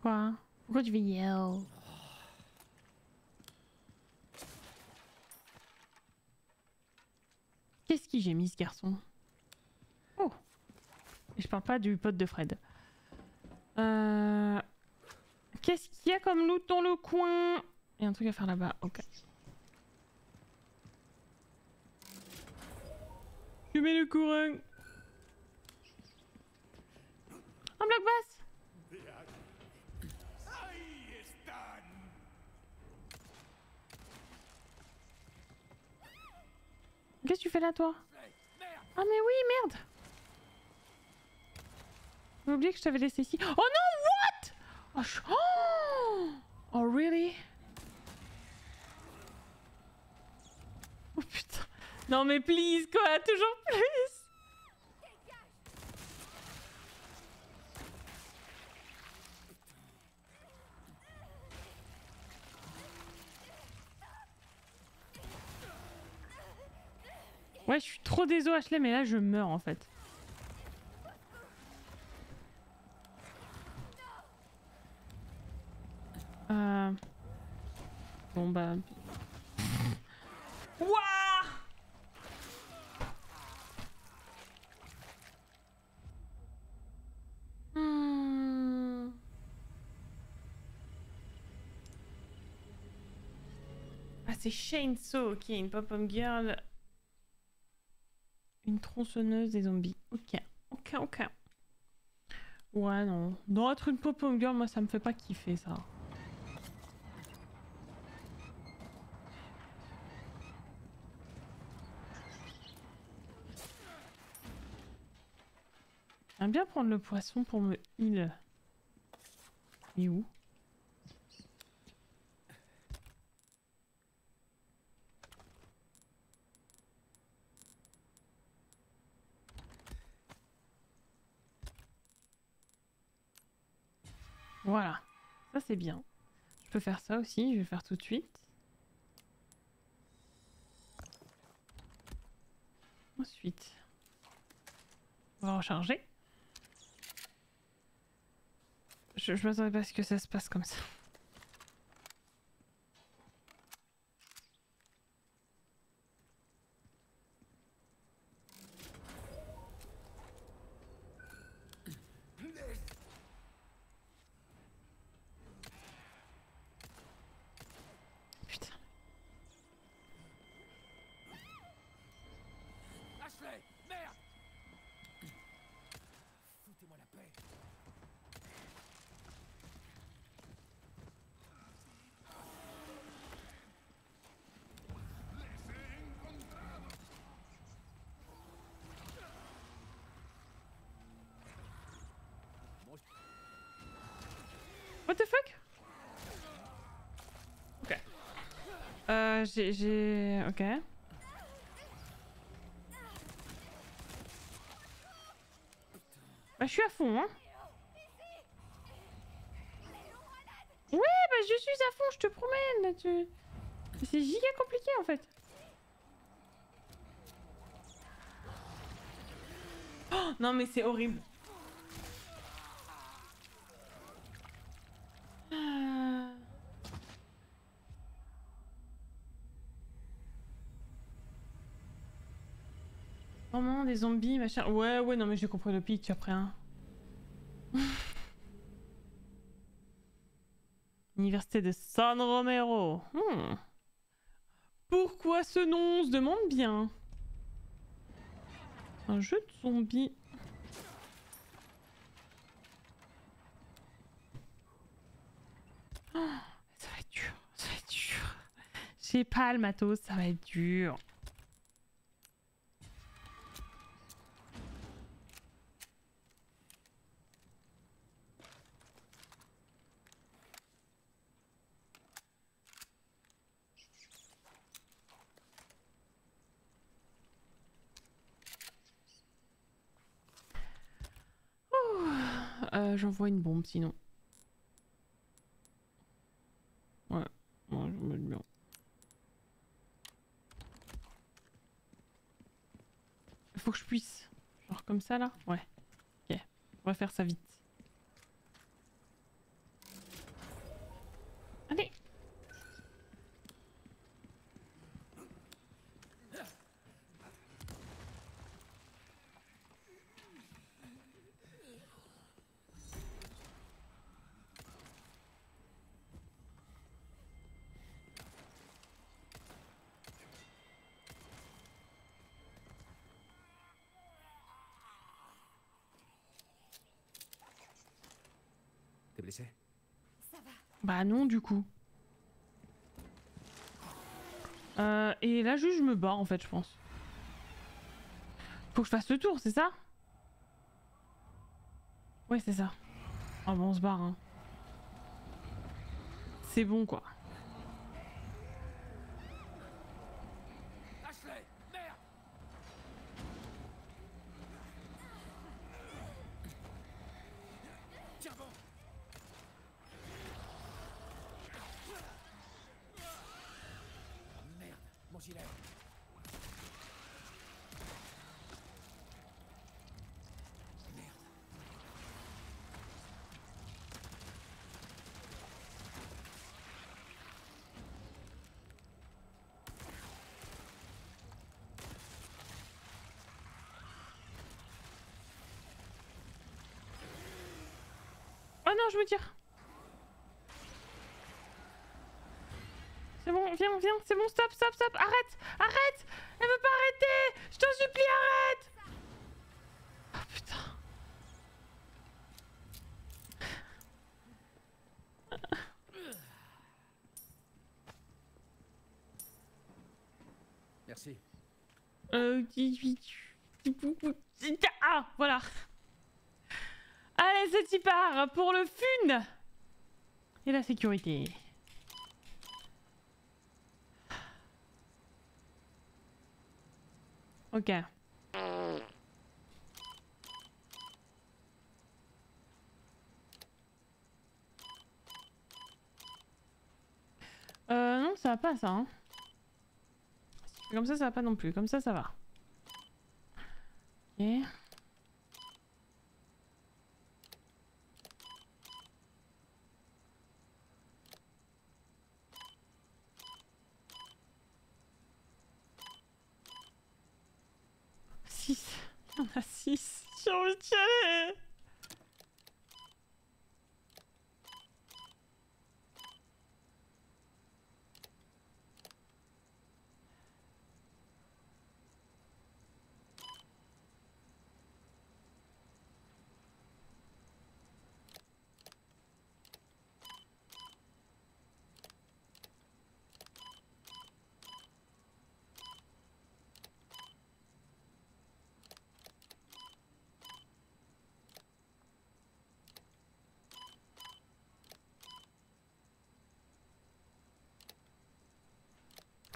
Quoi? Pourquoi tu veux yell? Qu'est-ce que j'ai mis ce garçon? Oh! Et je parle pas du pote de Fred. Qu'est-ce qu'il y a comme loot dans le coin? Il y a un truc à faire là-bas, ok. Tu mets le courant! Un bloc basse! Qu'est-ce que tu fais là toi? Ah mais oui merde. J'ai oublié que je t'avais laissé ici. Oh non what? Oh, oh really? Oh putain. Non mais please quoi, toujours plus. Ouais, je suis trop désolée Ashley, mais là je meurs en fait. Bon bah... Wouah! c'est Chainsaw, ok, une pop-up girl. Une tronçonneuse des zombies. Ok, ok, ok. Ouais, non. Non, être une pop-up girl, moi, ça me fait pas kiffer, ça. J'aime bien prendre le poisson pour me heal. Et où? Voilà, ça c'est bien. Je peux faire ça aussi, je vais le faire tout de suite. Ensuite, on va recharger. Je m'attendais pas à ce que ça se passe comme ça. Putain. Ashley, merde. Foutez-moi la paix. What the fuck? Ok. Ok. Bah, je suis à fond, hein. Ouais, bah, je suis à fond, je te promène là-dessus. C'est giga compliqué en fait. Oh, non, mais c'est horrible. Des zombies, machin. Ouais, ouais, non mais j'ai compris le pitch après, hein. Université de San Romero. Pourquoi ce nom? On se demande bien. Un jeu de zombies. Oh, ça va être dur, ça va être dur. J'ai pas le matos, ça va être dur. J'envoie une bombe sinon. Ouais, moi je me le bien. Faut que je puisse. Genre comme ça là? Ouais. Ok, on va faire ça vite. Allez! Bah non du coup. Et là juste je me barre en fait je pense. Faut que je fasse le tour c'est ça? Ouais c'est ça. Ah bon on se barre hein. C'est bon quoi. Ah non, je me tire. C'est bon, viens, viens, c'est bon, stop, stop, stop, arrête, arrête. Elle veut pas arrêter. Je t'en supplie, arrête. Oh putain. Merci. Ah, voilà. Allez, c'est part pour le fun et la sécurité. Ok. Non, ça va pas ça. Hein. Comme ça va pas non plus. Comme ça va. Ok. On a 6, j'ai envie de chialer.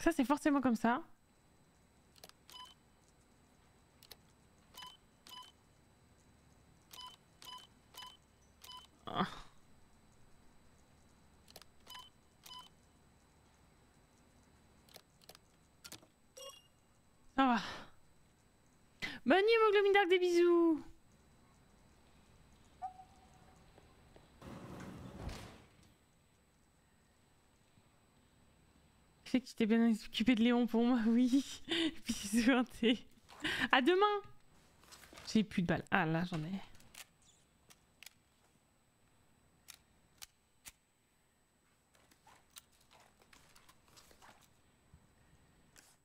Ça c'est forcément comme ça. Oh. Ça va. Bonne nuit mon Gloomy Dark, des bisous. Que tu t'es bien occupé de Léon pour moi, oui. Bisous, un thé. À demain. J'ai plus de balles. Ah là, j'en ai.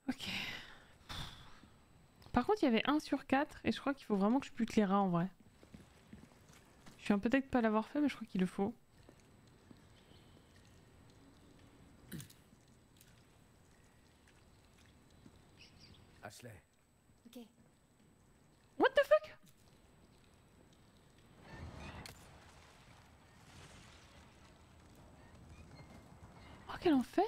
Ok. Par contre, il y avait 1 sur 4 et je crois qu'il faut vraiment que je bute les rats en vrai. Je suis peut-être pas l'avoir fait, mais je crois qu'il le faut. Okay. What the fuck? Oh quel enfer!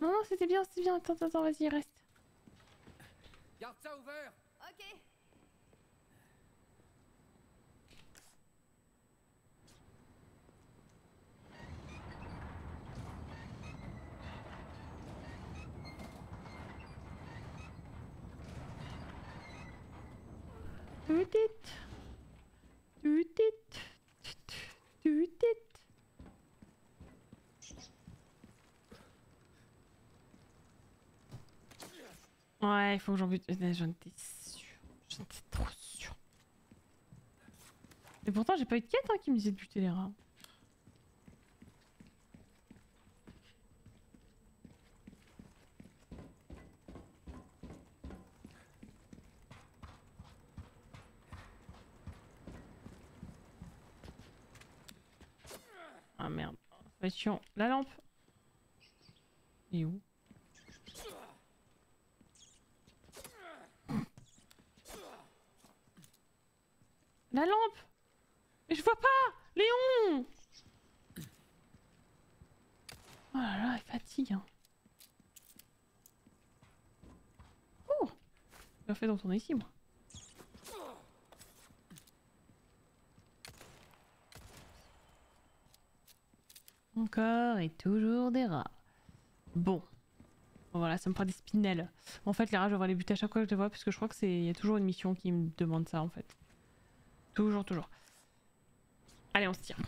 Non non c'était bien, attends, attends, vas-y reste. Garde ça ouvert! Ok. Ouais, il faut que j'en bute. J'en étais sûre. J'en étais trop sûre. Et pourtant, j'ai pas eu de quête hein, qui me disait de buter les rats. La lampe. Et où? La lampe. Mais je vois pas, Léon. Oh là là, il fatigue. Hein. Oh, j'ai fait de retourner ici, moi. Encore et toujours des rats. Bon. Voilà, ça me fera des spinels. En fait, les rats, je vais avoir les buter à chaque fois que je les vois parce que je crois que c'est... Il y a toujours une mission qui me demande ça, en fait. Toujours, toujours. Allez, on se tire.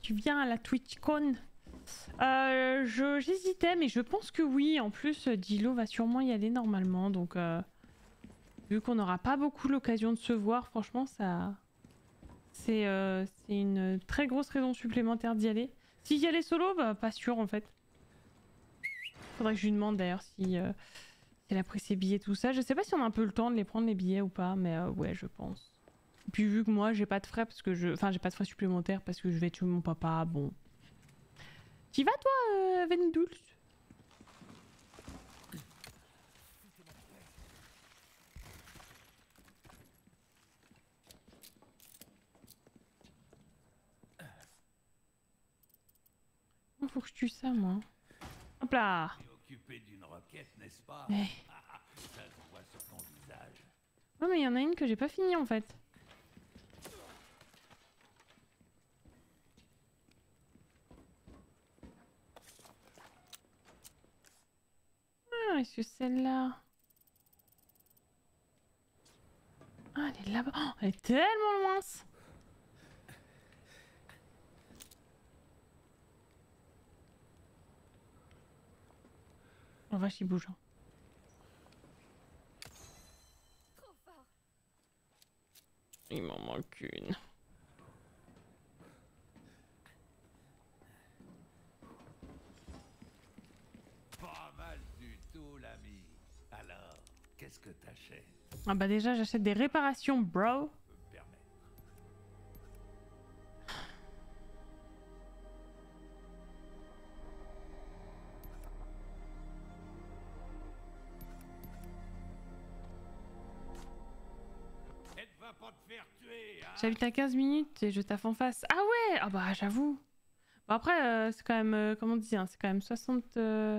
Tu viens à la TwitchCon J'hésitais, mais je pense que oui. En plus, Dilo va sûrement y aller normalement. Donc, vu qu'on n'aura pas beaucoup l'occasion de se voir, franchement, ça... C'est une très grosse raison supplémentaire d'y aller. Si j'y allais solo, bah, pas sûr en fait. Faudrait que je lui demande d'ailleurs si elle a pris ses billets, tout ça. Je sais pas si on a un peu le temps de les prendre les billets ou pas, mais ouais, je pense. Et puis vu que moi j'ai pas de frais parce que je, enfin j'ai pas de frais supplémentaires parce que je vais tuer mon papa. Bon, t'y vas toi, Vendulce? Faut que je tue ça, moi. Hop là. Ouais. Oh, mais il y en a une que j'ai pas fini en fait. Ah, est-ce que celle-là... Ah, elle est là-bas. Oh, elle est tellement loin. Oh vache, il bouge. Il m'en manque une. Pas mal du tout, l'ami. Alors, qu'est-ce que t'achètes? Ah bah déjà, j'achète des réparations, bro. J'habite à 15 minutes et je taffe en face. Ah ouais, ah bah j'avoue. Bon après c'est quand même, comment on dit, hein, c'est quand même 70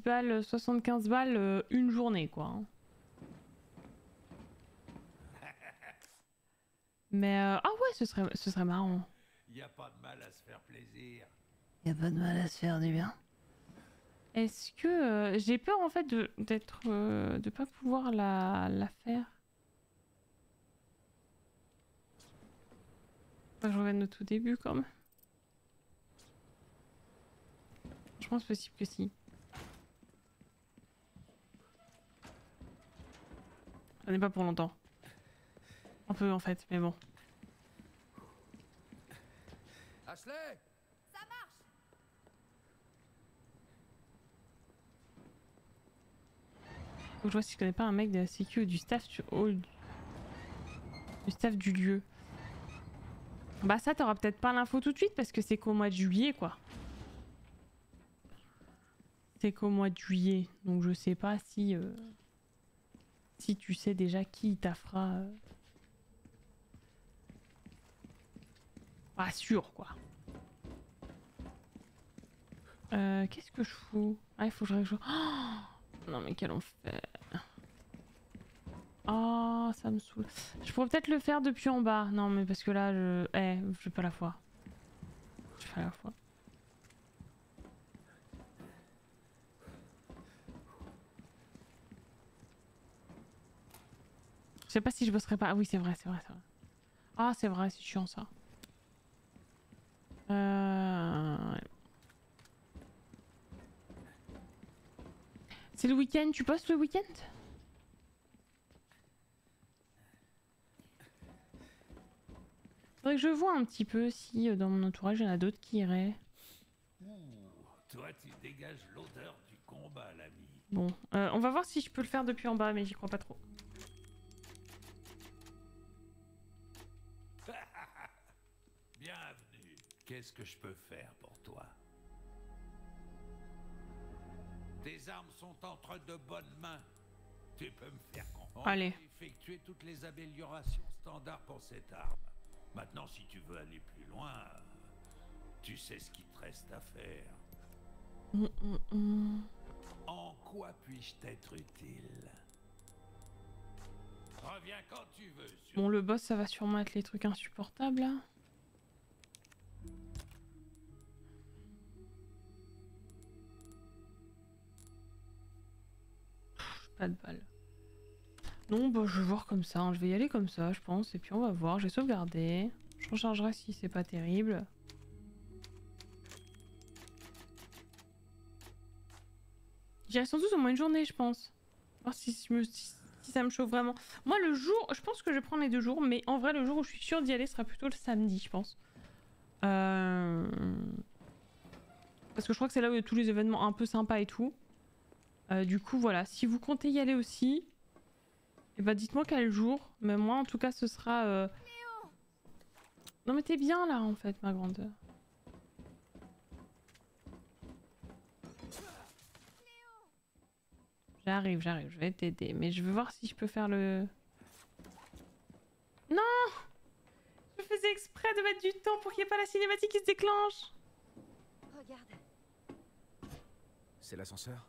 balles, 75 balles une journée quoi. Hein. Mais ah ouais, ce serait marrant. Y a pas de mal à se faire plaisir. Y a pas de mal à se faire du bien. Est-ce que j'ai peur en fait de pas pouvoir la faire. Je reviens au tout début quand même. Je pense possible que si. Ça n'est pas pour longtemps. Un peu en fait, mais bon. Ashley, ça marche. Faut que je vois si je connais pas un mec de la sécu ou du staff du lieu. Bah ça, t'auras peut-être pas l'info tout de suite parce que c'est qu'au mois de juillet quoi. C'est qu'au mois de juillet, donc je sais pas si si tu sais déjà qui t'affera. Pas sûr quoi. Qu'est-ce que je fous? Ah il faut que je... Oh non mais quel enfer. Oh, ça me saoule. Je pourrais peut-être le faire depuis en bas. Non, mais parce que là, je... Eh, j'ai pas la foi. J'ai pas la foi. Je sais pas si je bosserai pas. Ah oui, c'est vrai, c'est vrai, c'est vrai. Ah, c'est vrai, c'est chiant ça. C'est le week-end, tu bosses le week-end ? Faudrait que je vois un petit peu si dans mon entourage il y en a d'autres qui iraient. Toi, tu dégages l'odeur du combat, l'ami. Bon, on va voir si je peux le faire depuis en bas, mais j'y crois pas trop. Bienvenue. Qu'est-ce que je peux faire pour toi? Tes armes sont entre de bonnes mains. Tu peux me faire comprendre. Allez. Effectuer toutes les améliorations standards pour cette arme. Maintenant, si tu veux aller plus loin, tu sais ce qu'il te reste à faire. En quoi puis-je t'être utile? Reviens quand tu veux. Bon, le boss, ça va sûrement être les trucs insupportables, là. Pff, pas de balle. Non, bah, je vais voir comme ça, hein. Je vais y aller comme ça, je pense, et puis on va voir, j'ai sauvegardé, je rechargerai si c'est pas terrible. J'irai sans doute au moins une journée, je pense. Voir si ça me chauffe vraiment. Moi, le jour... Je pense que je prends les 2 jours, mais en vrai, le jour où je suis sûre d'y aller sera plutôt le samedi, je pense. Parce que je crois que c'est là où il y a tous les événements un peu sympas et tout. Du coup, voilà. Si vous comptez y aller aussi, eh ben, dites-moi quel jour. Mais moi, en tout cas, ce sera... Non mais t'es bien là, en fait, ma grande. J'arrive, je vais t'aider. Mais je veux voir si je peux faire le... Non! Je faisais exprès de mettre du temps pour qu'il n'y ait pas la cinématique qui se déclenche. Regarde. C'est l'ascenseur?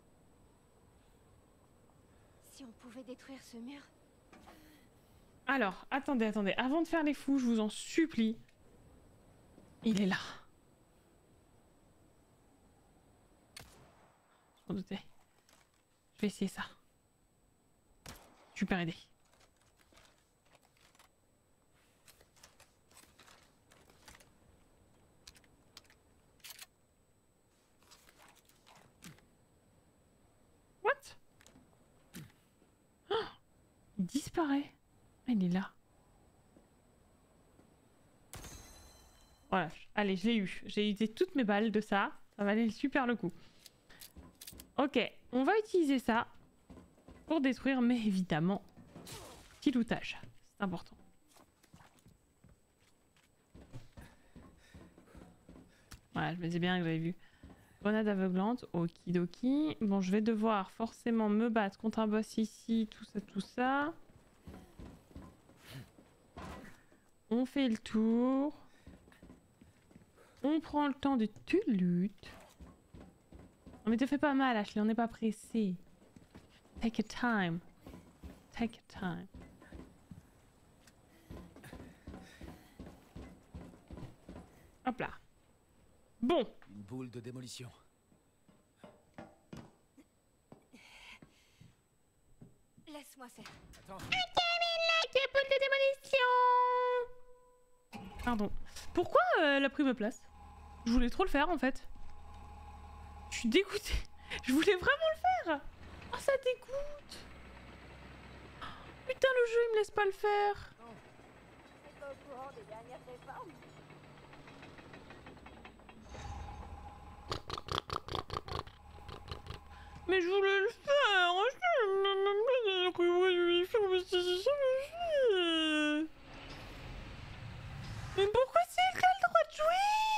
Si on pouvait détruire ce mur... Alors, attendez. Avant de faire les fous, je vous en supplie. Il est là. Je m'en doutais. Je vais essayer ça. Super idée. What? Oh, il disparaît. Il est là. Voilà. Allez, je l'ai eu. J'ai utilisé toutes mes balles de ça. Ça valait super le coup. Ok. On va utiliser ça pour détruire, mais évidemment, petit lootage. C'est important. Voilà, je me disais bien que j'avais vu. Grenade aveuglante. Okidoki. Bon, je vais devoir forcément me battre contre un boss ici. Tout ça. On fait le tour. On prend le temps de te lutte. Non mais te fais pas mal, Ashley, on n'est pas pressé. Take your time. Take your time. Hop là. Bon. Une boule de démolition. Laisse-moi faire. Attends. Une boule de démolition. Pardon. Pourquoi la prime place? Je voulais trop le faire en fait. Je suis dégoûtée. Je voulais vraiment le faire. Oh, ça dégoûte. Putain, le jeu il me laisse pas le faire. Mais je voulais le faire. Mais pourquoi c'est elle qui a le droit de jouer?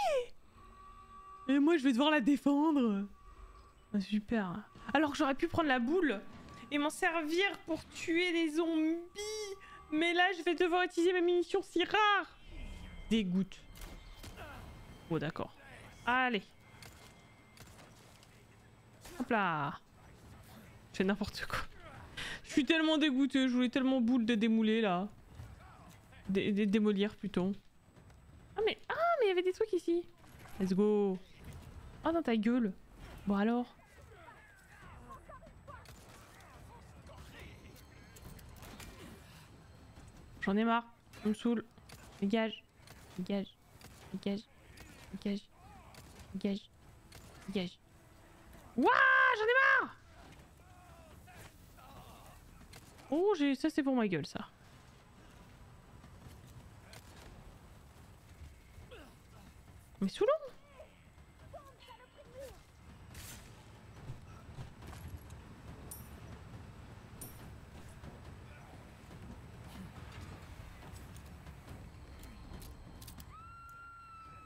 Et moi je vais devoir la défendre. Ah, super. Alors que j'aurais pu prendre la boule et m'en servir pour tuer les zombies. Mais là je vais devoir utiliser mes munitions si rares. Dégoûte. Bon d'accord. Allez. Hop là. Je fais n'importe quoi. Je suis tellement dégoûtée. Je voulais tellement boule de démouler là. Démolir plutôt. Ah mais il y avait des trucs ici. Let's go. Oh dans ta gueule. Bon alors. J'en ai marre. On me saoule. Dégage. Wouah, j'en ai marre. Oh ça c'est pour ma gueule ça. Mais sous l'ombre.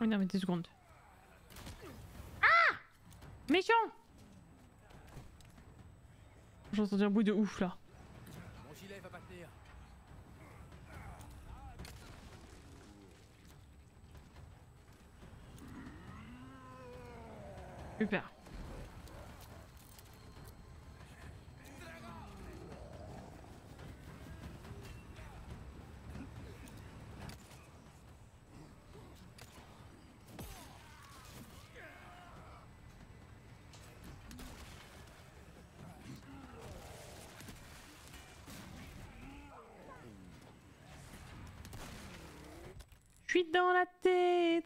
Oh non mais 10 secondes. Ah! Méchant! J'ai entendu un bruit de ouf là. Mon gilet va pas tenir. Super. Je suis dans la tétrasauce.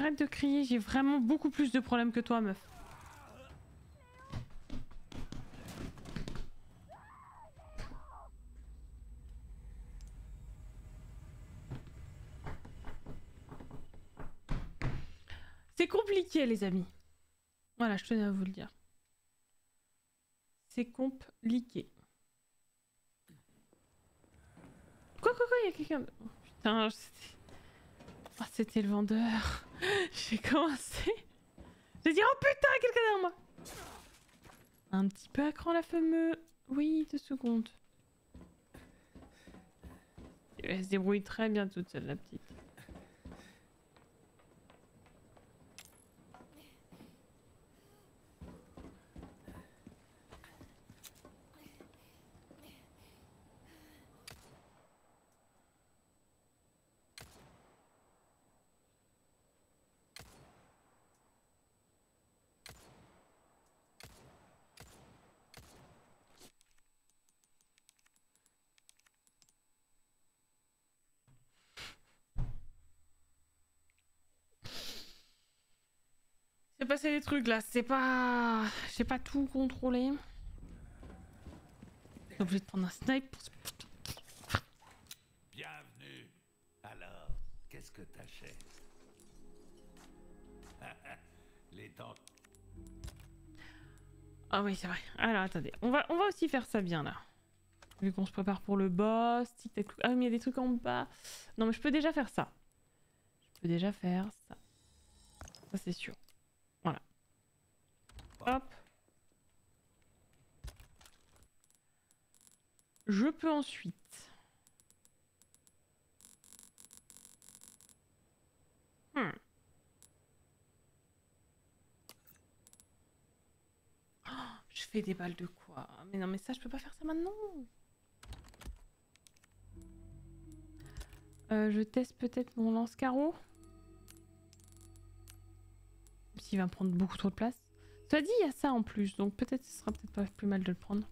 Arrête de crier, j'ai vraiment beaucoup plus de problèmes que toi, meuf. C'est compliqué, les amis. Voilà, je tenais à vous le dire. C'est compliqué. Quoi, il y a quelqu'un... Oh, putain, oh, c'était le vendeur. J'ai commencé... J'ai dit, oh putain, quelqu'un derrière moi. Un petit peu à cran, la fameuse... Oui, 2 secondes. Elle se débrouille très bien toute seule, la petite. Passer les trucs là, c'est pas... J'ai pas tout contrôlé. J'ai obligé de prendre un snipe pour... Bienvenue. Alors, qu'est-ce que t'achètes? Les temps... Ah oui, c'est vrai. Alors, attendez. On va aussi faire ça bien là. Vu qu'on se prépare pour le boss. Ah, mais il y a des trucs en bas. Non, mais je peux déjà faire ça. Je peux déjà faire ça. Ça, c'est sûr. Hop. Je peux ensuite... Oh, je fais des balles de quoi? Mais non, mais ça, je peux pas faire ça maintenant. Je teste peut-être mon lance-carreau. S'il va me prendre beaucoup trop de place. T'as dit, il y a ça en plus, donc peut-être ce sera peut-être pas plus mal de le prendre.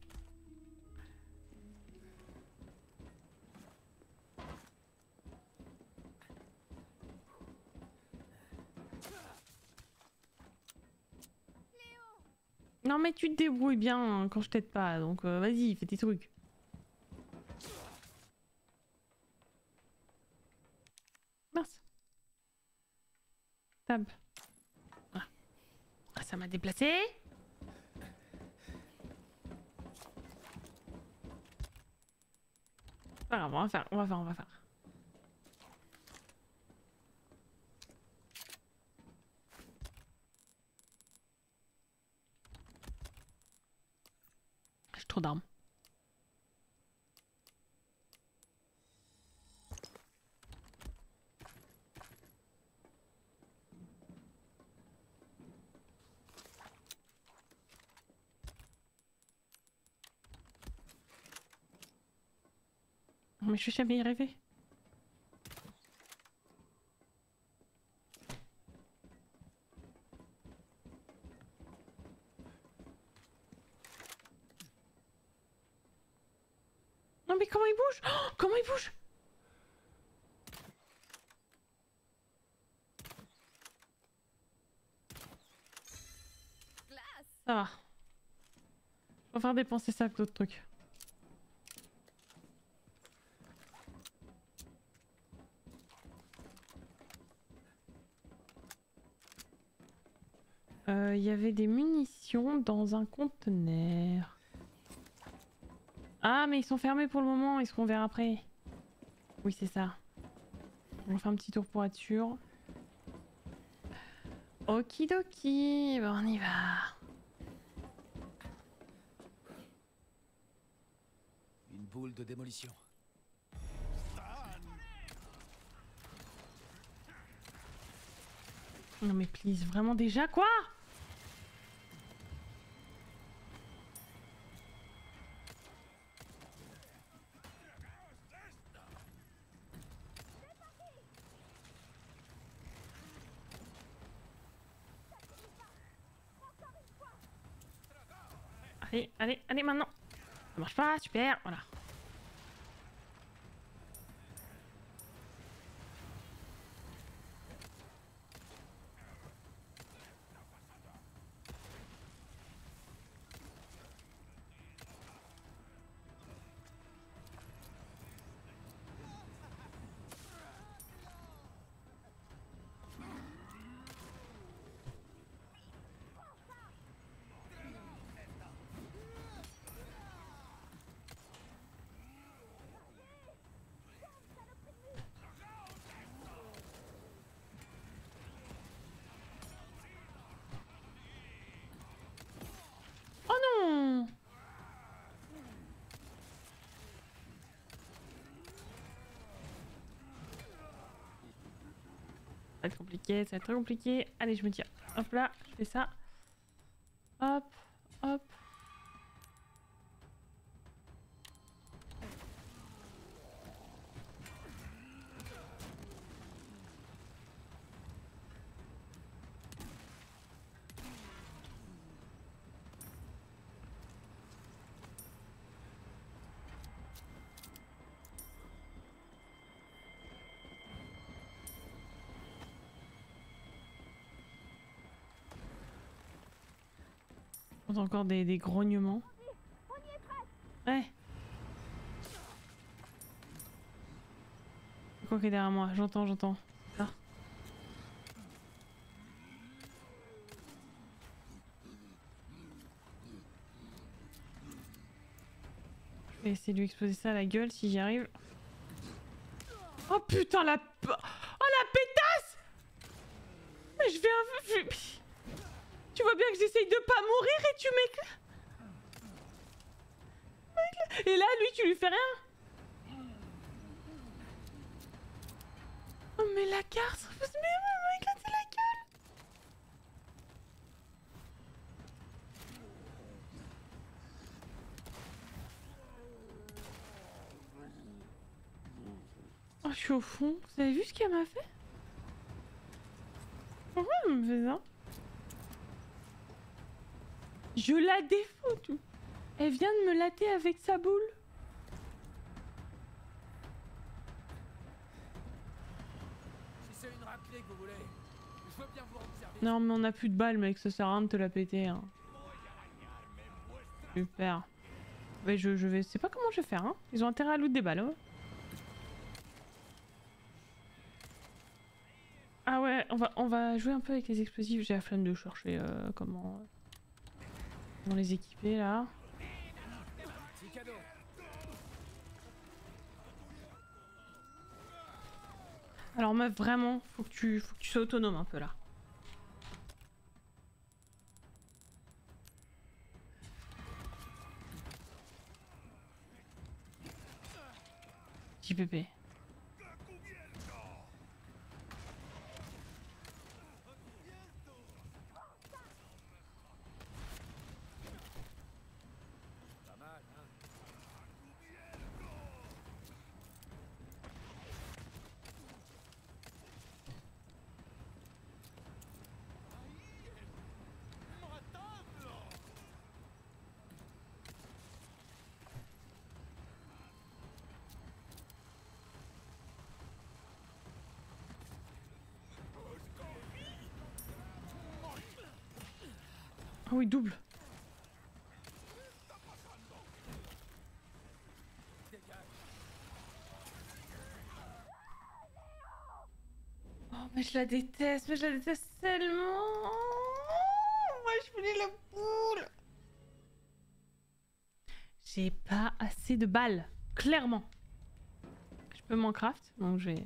Léon. Non mais tu te débrouilles bien hein, quand je t'aide pas, donc vas-y, fais tes trucs. Mince. Tab. Ça m'a déplacé. Pas grave, on va faire. J'ai trop d'armes. Mais je suis jamais y arrivée. Non mais comment il bouge? Oh, comment il bouge? Ça va. Je vais faire dépenser ça avec d'autres trucs. Il y avait des munitions dans un conteneur. Ah mais ils sont fermés pour le moment, est-ce qu'on verra après? Oui c'est ça. On fait un petit tour pour être sûr. Okidoki, bon, on y va. Une boule de démolition. Non mais please, vraiment déjà quoi? Allez, allez, allez maintenant. Ça marche pas, super, voilà. va être compliqué, ça va être très compliqué. Allez, je me tire. Hop là, je fais ça. Hop, hop. Encore des grognements. Ouais. Quoi qui est derrière moi, j'entends. Ah. Je vais essayer de lui exploser ça à la gueule si j'y arrive. Oh putain la... Oh la pétasse! Mais je vais un peu... Tu vois bien que j'essaye de pas mourir et tu m'éclates. Et là, lui, tu lui fais rien. Oh, mais la carte, mais elle m'a éclaté la gueule. Oh, je suis au fond. Vous avez vu ce qu'elle m'a fait? Pourquoi elle me fait ça? Je la défaute. Elle vient de me latter avec sa boule. Non mais on a plus de balles mec, ça sert à rien de te la péter. Hein. Super. Mais je vais... sais pas comment je vais faire. Hein. Ils ont intérêt à loot des balles. Hein. Ah ouais, on va jouer un peu avec les explosifs. J'ai la flemme de chercher comment... On les équiper là. Alors meuf vraiment, faut que tu sois autonome un peu là. Petit pépé. Oui, double. Oh, mais je la déteste tellement. Oh, moi, je voulais la boule. J'ai pas assez de balles, clairement. Je peux m'en craft, donc je vais...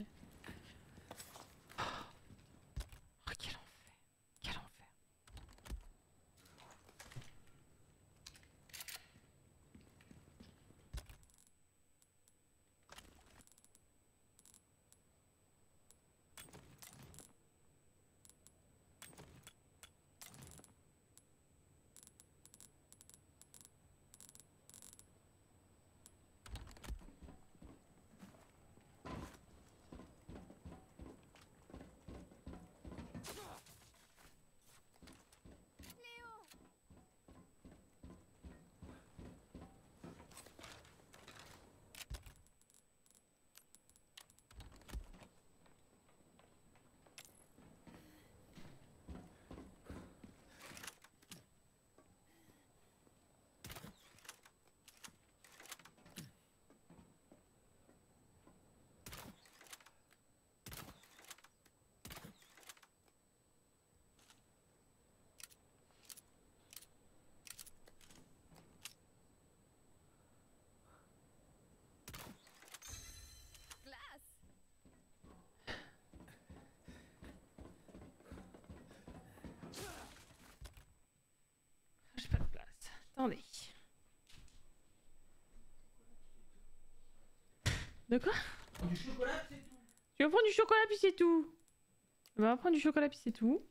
De quoi? Du chocolat, c'est tout. Tu veux prendre du chocolat puis c'est tout. On va prendre du chocolat puis c'est tout.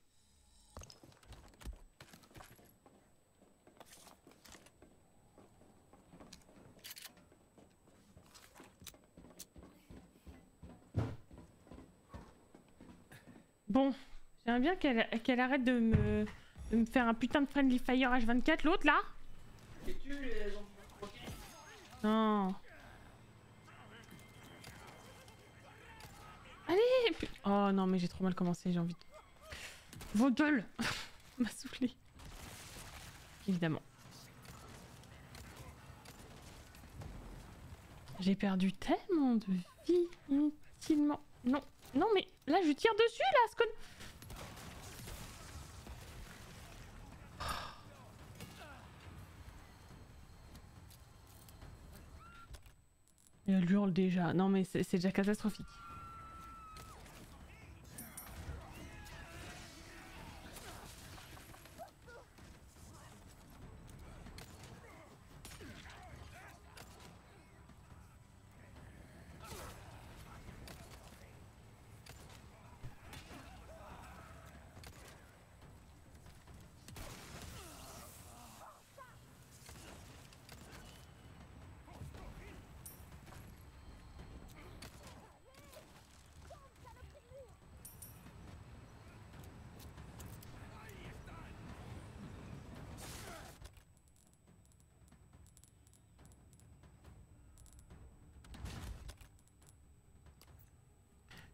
Bon, j'aimerais bien qu'elle arrête de me faire un putain de friendly fire H24, l'autre là. Non. Allez. Oh non mais j'ai trop mal commencé, j'ai envie de... Vos gueules. M'a soufflé. Évidemment. J'ai perdu tellement de vie inutilement. Non. Non mais là je tire dessus là, ce con... Et elle hurle déjà, non mais c'est déjà catastrophique.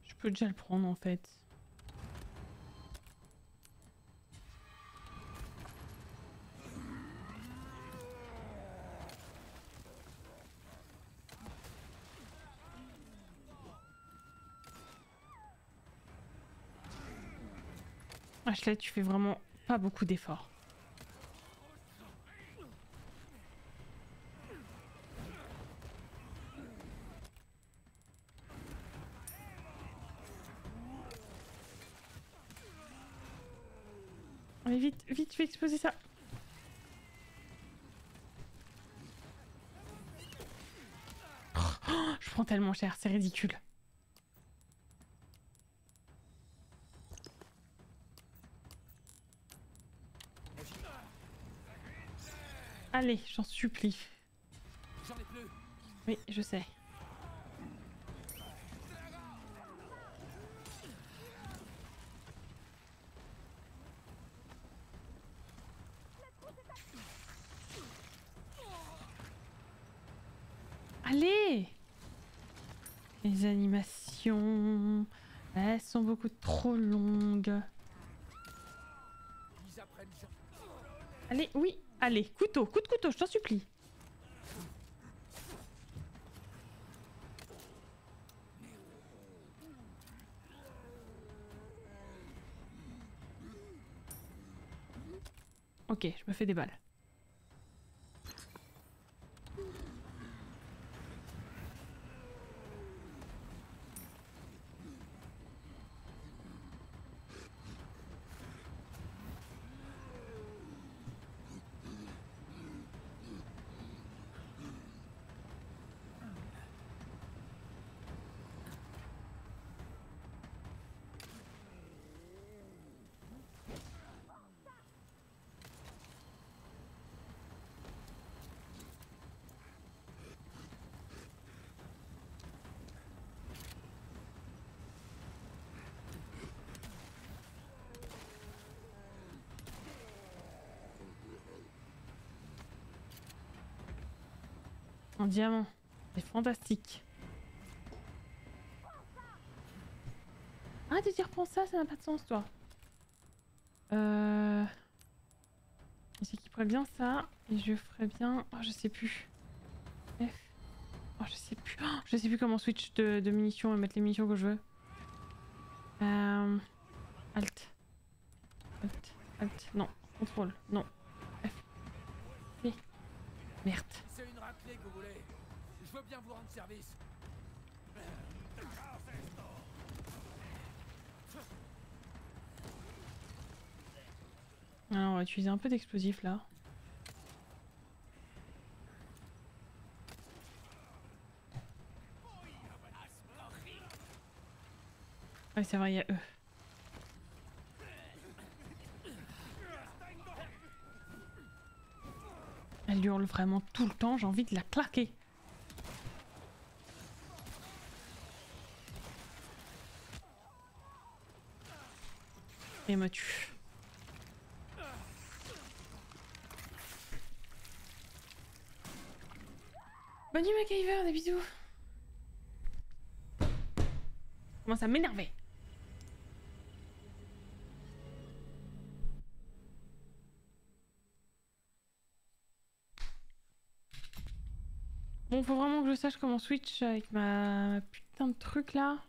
Je peux déjà le prendre en fait. Ashley, tu fais vraiment pas beaucoup d'efforts. Vite, je vais exploser ça. Oh, je prends tellement cher, c'est ridicule. Allez, j'en supplie. Oui, je sais. Les animations, elles sont beaucoup trop longues. Allez, oui, allez, couteau, coup de couteau, je t'en supplie. Ok, je me fais des balles. En diamant, c'est fantastique. Ah, tu t'y reprends ça, ça n'a pas de sens, toi. J'ai qui ferait bien ça et je ferais bien. Oh, je sais plus. F. Oh, je sais plus. Oh, je sais plus comment switch de munitions et mettre les munitions que je veux. Alt. Alt. Alt. Non. Contrôle. Non. F. C. Merde. Que vous voulez. Je veux bien vous rendre service. Alors on va utiliser un peu d'explosif là. Ouais, c'est vrai, il y a eux. Elle hurle vraiment tout le temps, j'ai envie de la claquer. Et me tue. Bonne nuit MacGyver, des bisous. Comment ça m'énervait. Bon, faut vraiment que je sache comment switch avec ma putain de truc là.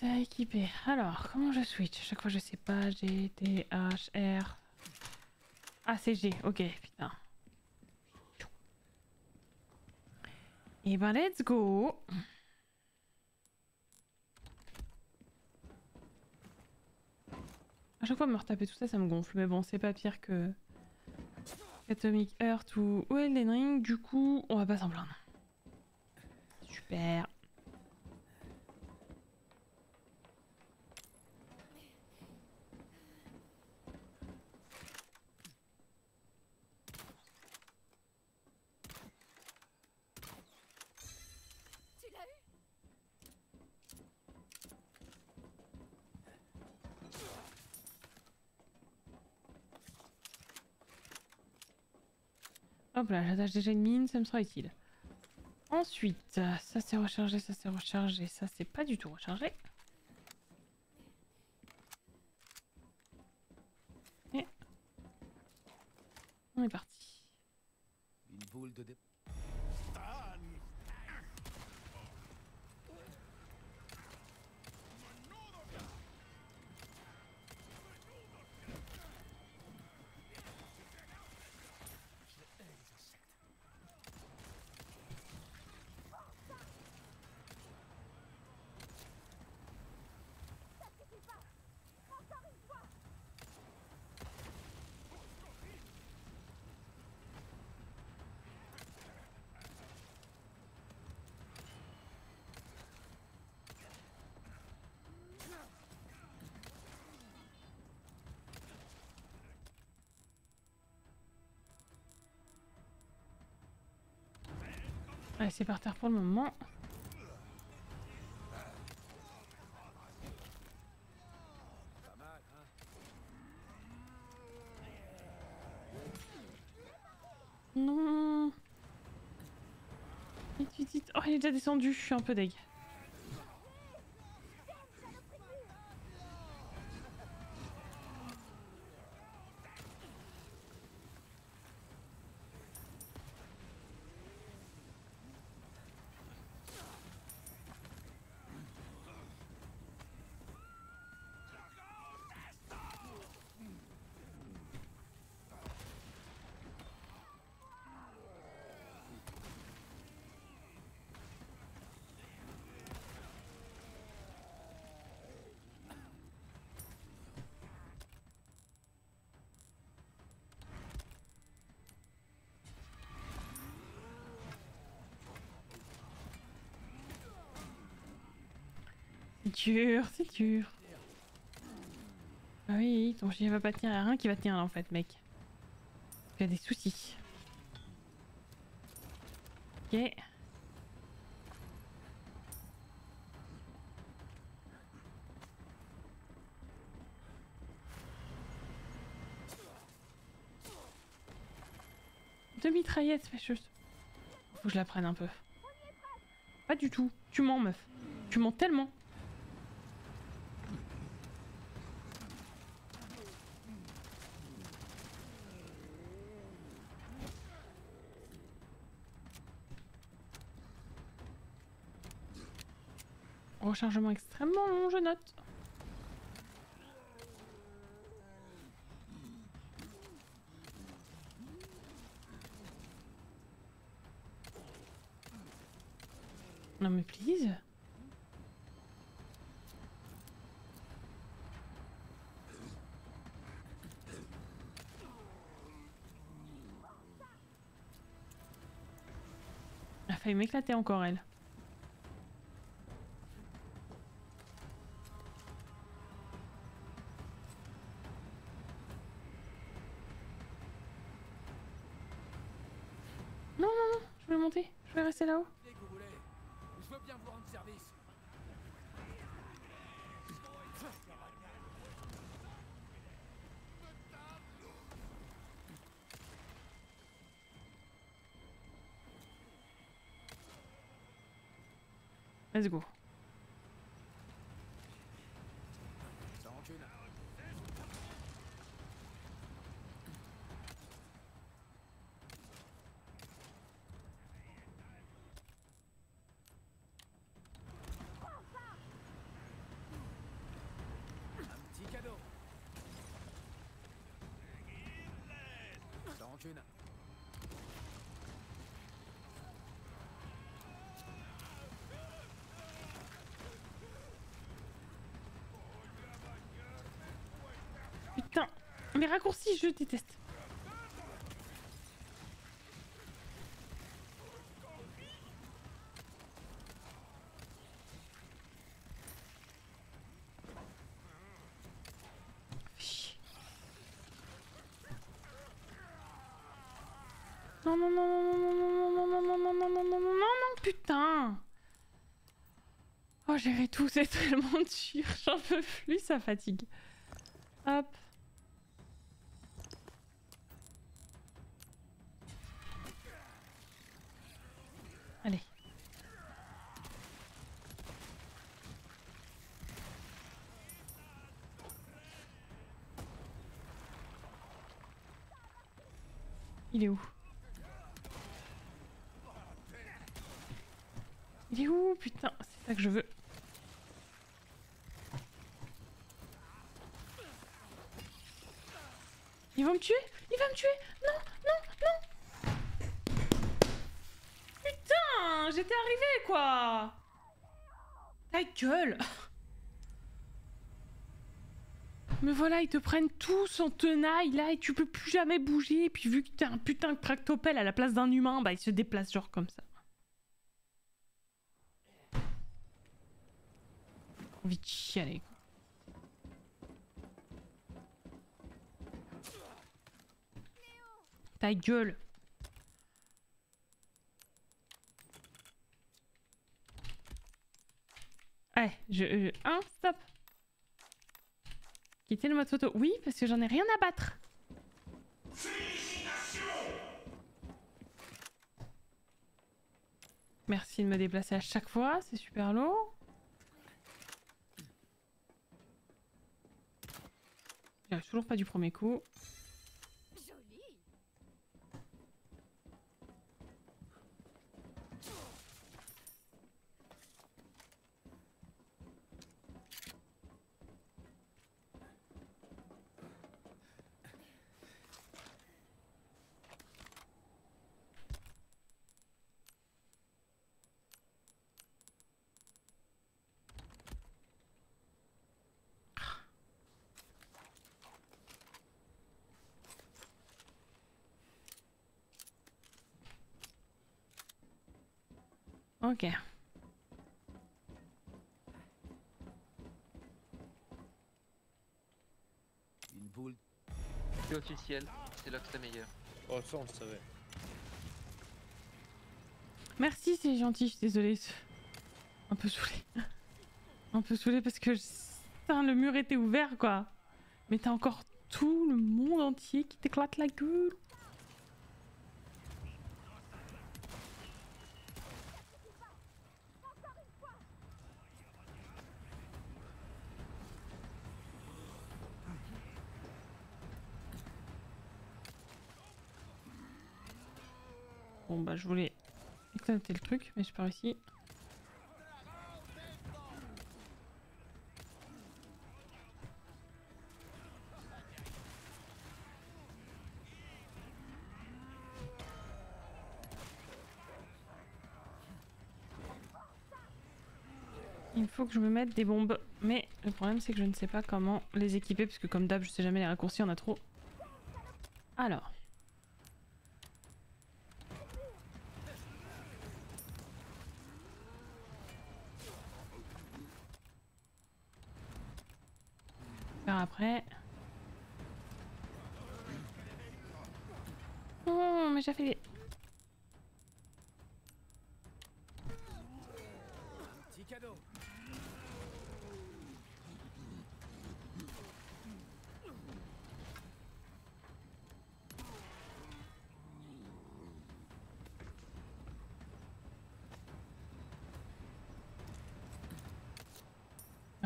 Ça équipé. Alors, comment je switch? Chaque fois je sais pas. G, T, H, R. Ah, c'est G. Ok, putain. Et ben, let's go. À chaque fois me retaper tout ça, ça me gonfle. Mais bon, c'est pas pire que Atomic Heart ou Elden Ring. Du coup, on va pas s'en plaindre. Super. Hop là, j'attache déjà une mine, ça me sera utile. Ensuite, ça c'est rechargé, ça c'est rechargé, ça c'est pas du tout rechargé. Et on est parti. Une boule de dé... Allez, c'est par terre pour le moment. Non. Oh, il est déjà descendu, je suis un peu deg. C'est dur, c'est dur. Ah oui, ton chien va pas tenir, à rien qui va tenir là en fait, mec. Il y a des soucis. Ok. Deux mitraillettes, fâcheuse. Faut que je la prenne un peu. Pas du tout. Tu mens, meuf. Tu mens tellement. Rechargement extrêmement long, je note. Non mais please. Elle a failli m'éclater encore elle. Je vais monter, je vais rester là-haut. Je veux bien vous rendre service. Let's go. Putain, mais raccourcis, je déteste. Non, putain. Oh, gérer tout, c'est tellement dur, j'en peux plus, ça fatigue. Hop. Allez. Il est où? Putain, c'est ça que je veux. Il va me tuer? Il va me tuer? Non, non, non! Putain, j'étais arrivée, quoi! Ta gueule! Mais voilà, ils te prennent tous en tenaille, là, et tu peux plus jamais bouger. Et puis vu que t'es un putain de tractopelle à la place d'un humain, bah il se déplace genre comme ça. Envie de chialer. Ta gueule. Allez, stop. Quitter le mode photo. Oui, parce que j'en ai rien à battre. Merci de me déplacer à chaque fois, c'est super lourd. J'arrive toujours pas du premier coup. Joli. Ok. Une boule. C'est officiel, c'est là que c'est meilleur. Oh, ça on le savait. Merci, c'est gentil, je suis désolée. Un peu saoulée. Un peu saoulée parce que putain, le mur était ouvert, quoi. Mais t'as encore tout le monde entier qui t'éclate la gueule. Bon bah je voulais éclater le truc mais j'ai pas réussi. Il faut que je me mette des bombes mais le problème c'est que je ne sais pas comment les équiper parce que comme d'hab je sais jamais les raccourcis, on a trop. Alors... après. Oh, mais j'ai fait les...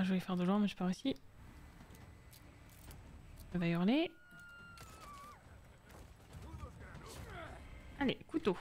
Ah, je voulais faire de l'or, mais j'ai pas réussi. Elle va hurler. Allez, couteau.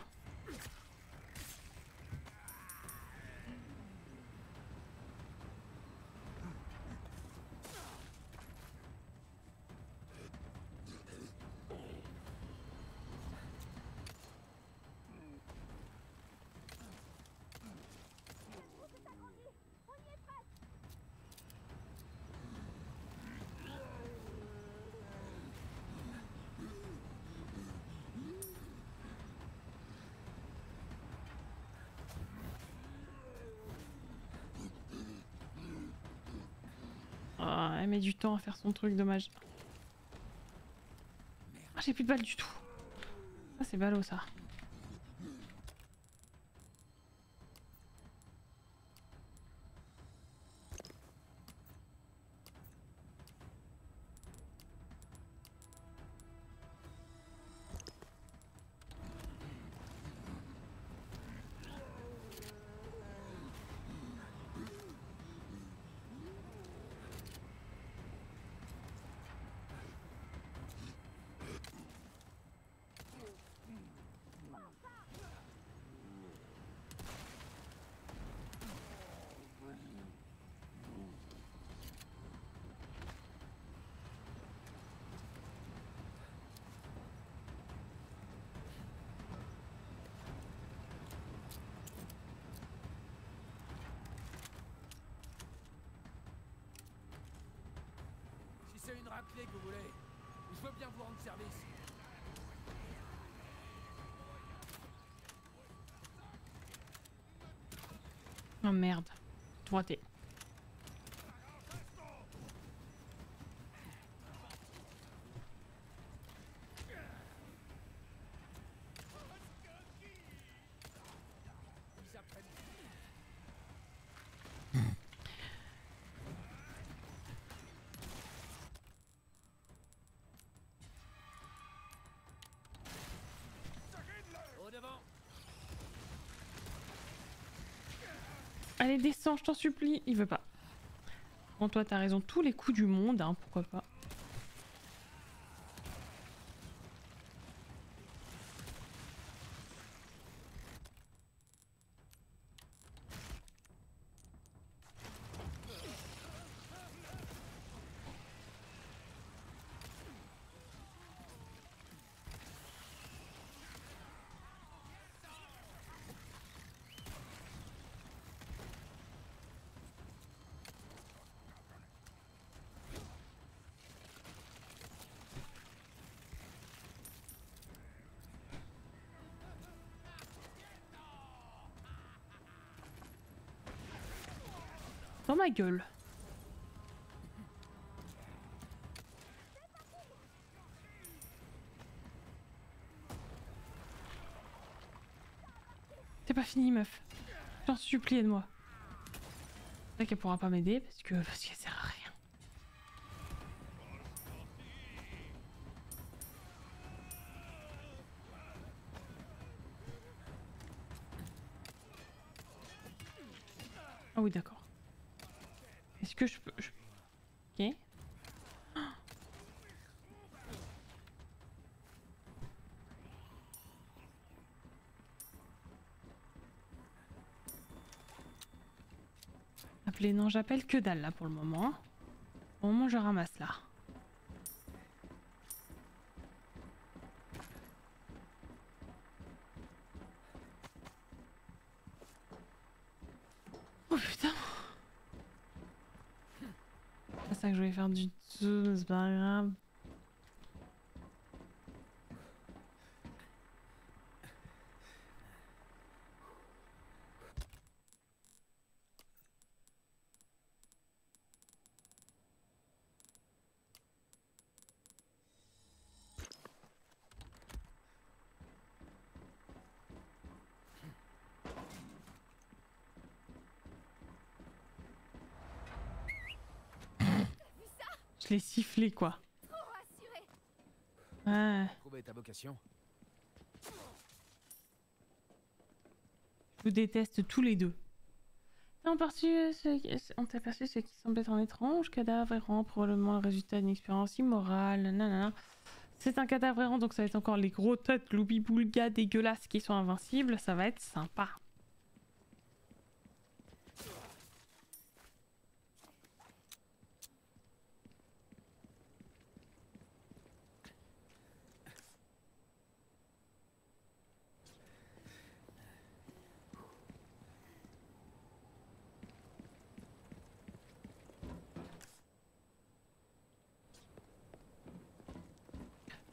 Elle met du temps à faire son truc, dommage. Ah, j'ai plus de balles du tout. Ça, c'est ballot, ça. Clé que vous voulez. Je veux bien vous rendre service. Oh merde. Droité. Allez, descends, je t'en supplie. Il veut pas. Bon, toi, t'as raison. Tous les coups du monde, hein, pourquoi pas. Dans ma gueule. C'est pas fini, meuf. J'en supplie, aide-moi. C'est vrai qu'elle pourra pas m'aider parce qu'elle sert à rien. Ah oui, d'accord. Est-ce que je peux... Ok. Appelez, non, j'appelle que dalle là pour le moment. Au moment je ramasse là. Je vais faire du zoom, c'est pas grave. Les siffler quoi. Ah. Je vous déteste tous les deux. On t'a aperçu ce qui semble être un étrange cadavre errant, probablement le résultat d'une expérience immorale, nanana. C'est un cadavre errant, donc ça va être encore les gros têtes gloubi-boulga dégueulasses qui sont invincibles, ça va être sympa.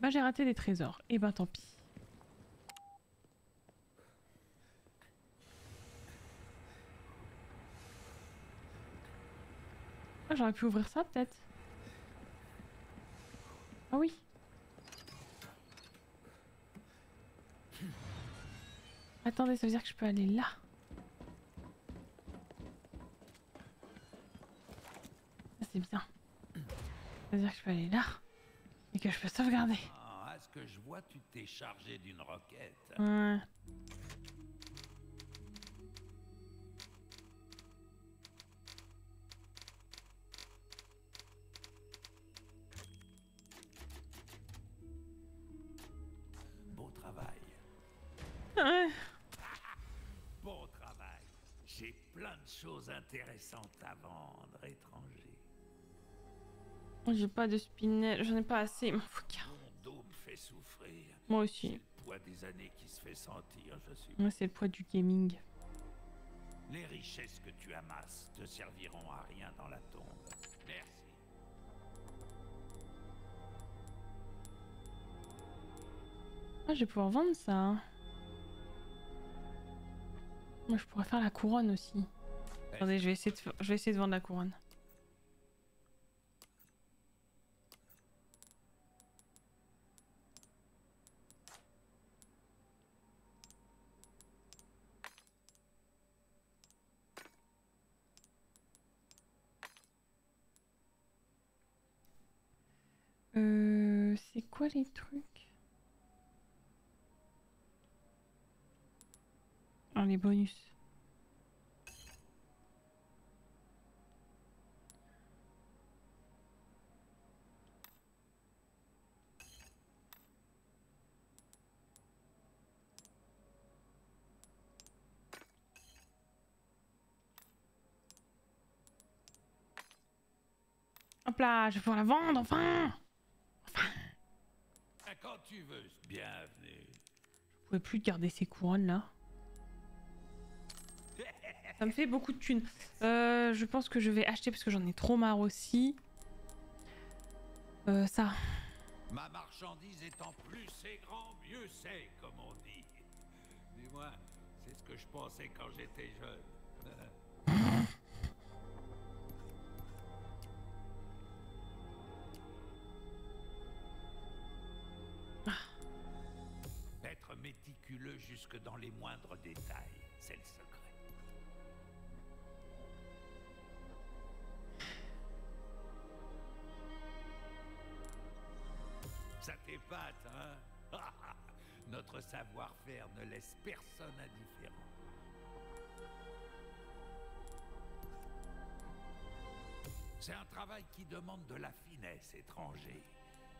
Bah j'ai raté des trésors, et ben tant pis. Ah j'aurais pu ouvrir ça peut-être. Ah oui. Attendez, ça veut dire que je peux aller là. Ah c'est bien. Ça veut dire que je peux aller là. Et que je peux sauvegarder. Ah, à ce que je vois, tu t'es chargé d'une roquette. Ouais. Beau travail. Ouais. Beau travail. J'ai plein de choses intéressantes à vendre, étranger. J'ai pas de spinel, j'en ai pas assez, m'en fous car. Mon dos me fait souffrir. Moi aussi. C'est le poids des années qui se fait sentir, je suis. Moi c'est le poids du gaming. Les richesses que tu amasses te serviront à rien dans la tombe. Merci. Ah, je vais pouvoir vendre ça. Moi je pourrais faire la couronne aussi. Attendez, je vais essayer de vendre la couronne. C'est quoi les trucs? Ah, les bonus. Hop là, je vais pouvoir la vendre enfin! Quand tu veux, bienvenue. Je pouvais plus garder ces couronnes là. Ça me fait beaucoup de thunes. Je pense que je vais acheter parce que j'en ai trop marre aussi. Ça. Ma marchandise étant plus c'est grand, mieux c'est, comme on dit. Du moins, c'est ce que je pensais quand j'étais jeune. Méticuleux jusque dans les moindres détails, c'est le secret. Ça t'épate, hein? Notre savoir-faire ne laisse personne indifférent. C'est un travail qui demande de la finesse, étranger.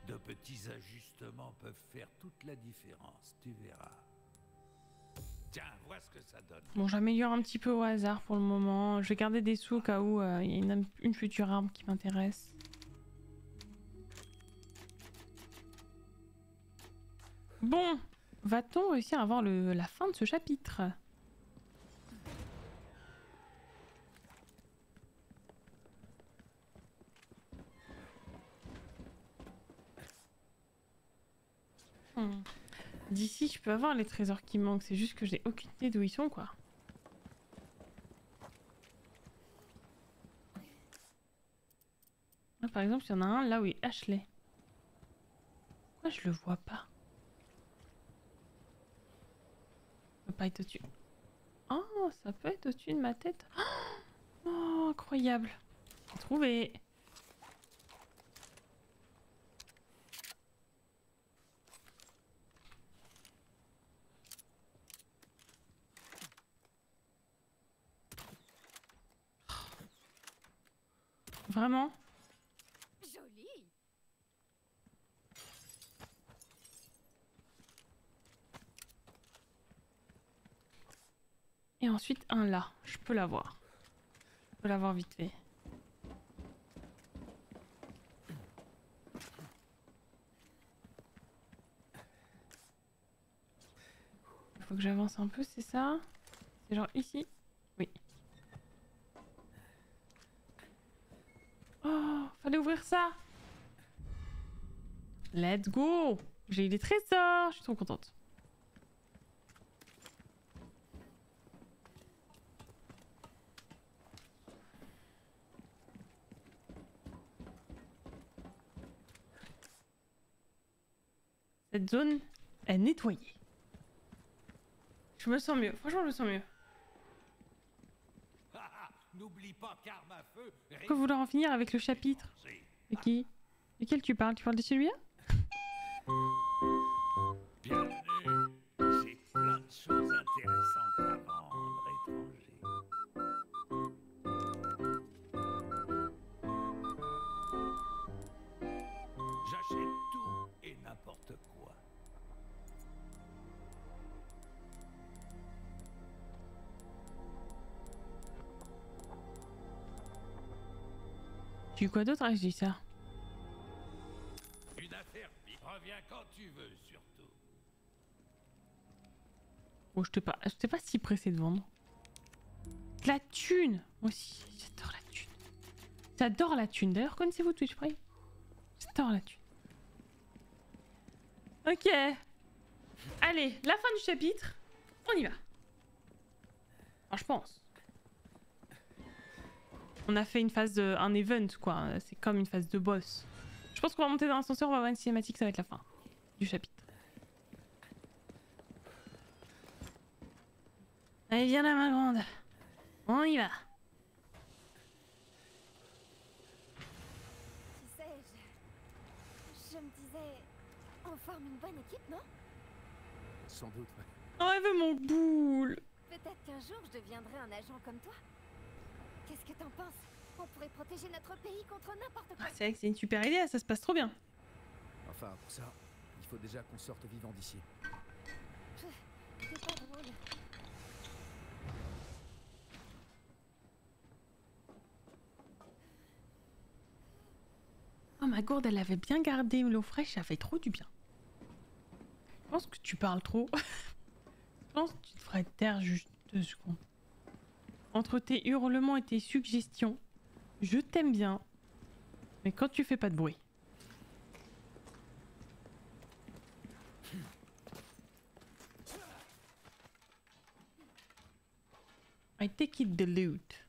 De petits ajustements peuvent faire toute la différence, tu verras. Tiens, vois ce que ça donne. Bon, j'améliore un petit peu au hasard pour le moment. Je vais garder des sous au cas où il y a une future arme qui m'intéresse. Bon, va-t-on réussir à voir la fin de ce chapitre? D'ici, je peux avoir les trésors qui manquent, c'est juste que j'ai aucune idée d'où ils sont, quoi. Là, par exemple, il y en a un là où est Ashley. Pourquoi je le vois pas? Ça peut pas être au-dessus. Oh, ça peut être au-dessus de ma tête. Oh, incroyable. J'ai trouvé. Vraiment? Joli. Et ensuite un là, je peux l'avoir. Je peux l'avoir vite fait. Faut que j'avance un peu, c'est ça? C'est genre ici? Oui. Oh, fallait ouvrir ça! Let's go! J'ai eu des trésors, je suis trop contente. Cette zone est nettoyée. Je me sens mieux, franchement je me sens mieux. Pourquoi vouloir en finir avec le chapitre? De qui? De quel tu parles? Tu parles de celui-là? Bienvenue, j'ai plein de choses intéressantes à vendre, étranger. J'achète tout et n'importe quoi. Tu quoi d'autre? Ah, je dis ça. Une affaire, reviens quand tu veux, surtout. Bon, je t'ai pas si pressé de vendre. De la thune! Moi aussi, j'adore la thune. J'adore la thune. D'ailleurs, connaissez-vous Twitch Prime? J'adore la thune. Ok. Allez, la fin du chapitre. On y va. Enfin, je pense. On a fait une phase de, un event quoi, c'est comme une phase de boss. Je pense qu'on va monter dans l'ascenseur, on va voir une cinématique, ça va être la fin du chapitre. Allez viens là ma grande, on y va. Tu sais, je me disais, on forme une bonne équipe, non? Sans doute. Oh elle veut mon boule. Peut-être qu'un jour je deviendrai un agent comme toi. Qu'est-ce que t'en penses? On pourrait protéger notre pays contre n'importe quoi. Ah, c'est vrai que c'est une super idée, ça se passe trop bien. Enfin, pour ça, il faut déjà qu'on sorte vivant d'ici. C'est pas drôle. Oh, ma gourde, elle l'avait bien gardée, l'eau fraîche, ça fait trop du bien. Je pense que tu parles trop. Je pense que tu te ferais taire juste 2 secondes. Entre tes hurlements et tes suggestions, je t'aime bien, mais quand tu fais pas de bruit. I take it the loot.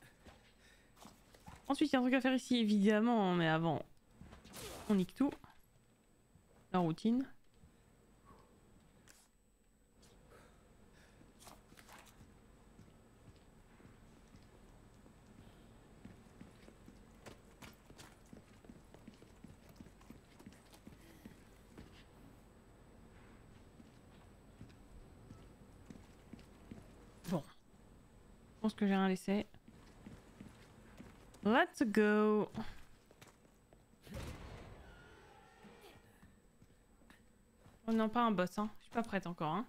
Ensuite, il y a un truc à faire ici, évidemment, mais avant, on nique tout. La routine. Je pense que j'ai rien laissé. Let's go. Oh non, pas un boss, hein. Je suis pas prête encore, hein.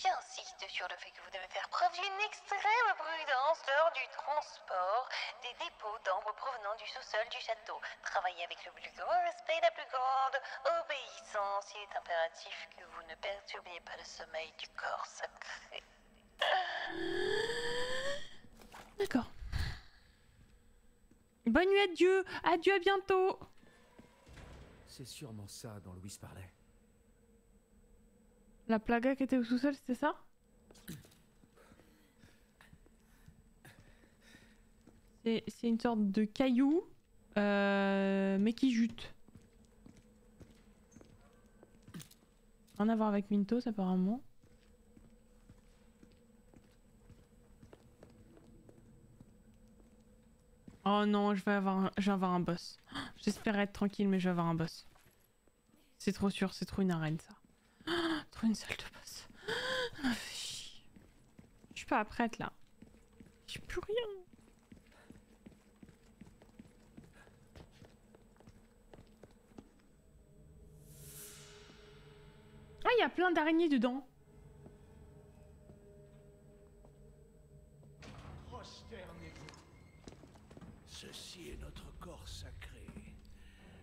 J'insiste sur le fait que vous devez faire preuve d'une extrême prudence lors du transport des dépôts d'ambre provenant du sous-sol du château. Travaillez avec le plus grand respect et la plus grande obéissance. Il est impératif que vous ne perturbiez pas le sommeil du corps sacré. D'accord. Bonne nuit, adieu. Adieu, à bientôt. C'est sûrement ça dont Louise parlait. La Plaga qui était au sous-sol, c'était ça? C'est une sorte de caillou, mais qui jute. Rien à voir avec Mintos apparemment. Oh non, je vais avoir un boss. J'espérais être tranquille, mais je vais avoir un boss. C'est trop sûr, c'est trop une arène ça. Trop une salle de boss. Je suis pas prête là. J'ai plus rien. y a plein d'araignées dedans. Ceci est notre corps sacré.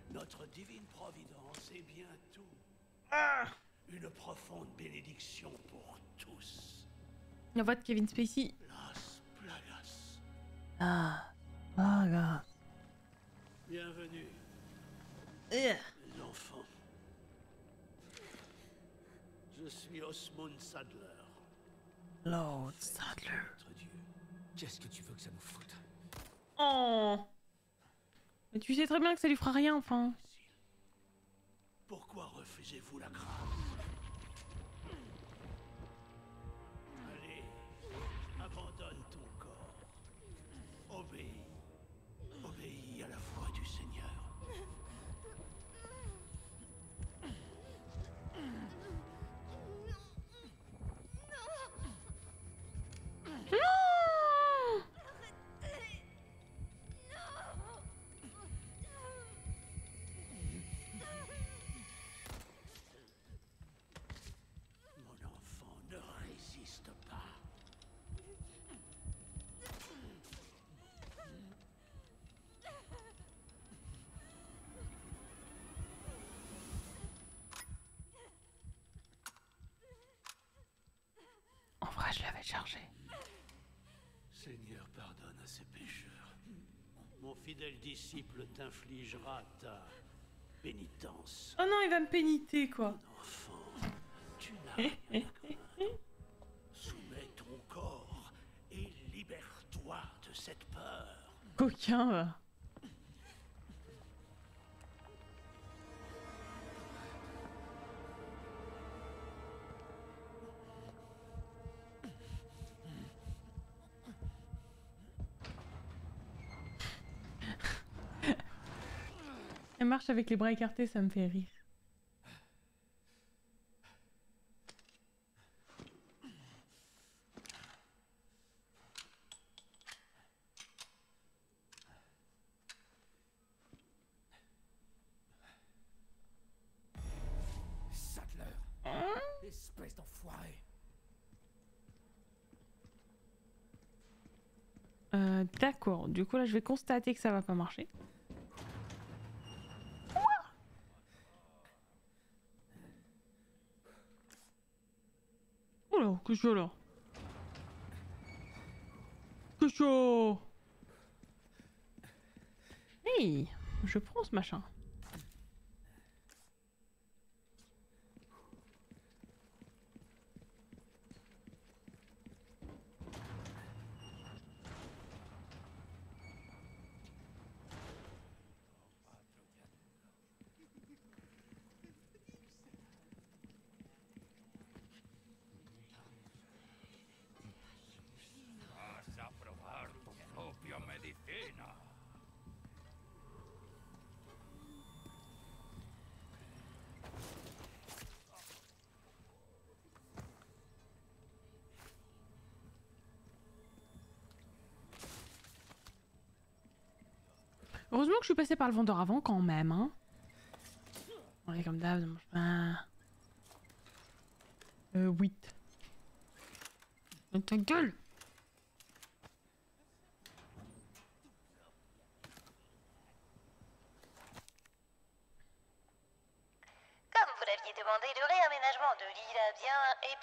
Notre divine providence est bientôt... Ah, une profonde bénédiction pour tous. La voix de Kevin Spacey. Las Plagas. Ah, Plaga. Bienvenue. Les enfants. Je suis Osmund Saddler. Lord Saddler. Qu'est-ce que tu veux que ça nous foute? Oh. Mais tu sais très bien que ça lui fera rien, enfin. Pourquoi refusez-vous la crâne? Allez, abandonne ton corps. Obéis. Obéis à la foi du Seigneur. Je l'avais chargé. Seigneur, pardonne à ces pécheurs. Mon fidèle disciple t'infligera ta pénitence. Oh non, il va me péniter, quoi. Mon enfant, tu n'as rien à craindre. Soumets ton corps et libère-toi de cette peur. Coquin, va. Marche avec les bras écartés, ça me fait rire. Saddler, espèce d'enfoiré. D'accord, du coup là je vais constater que ça va pas marcher. Que chaud là. Que chaud. Hey, je prends ce machin. Heureusement que je suis passé par le vendeur avant quand même, hein. Ouais, comme d'hab, ça mange pas. 8. Ta gueule! Comme vous l'aviez demandé, le réaménagement de l'île est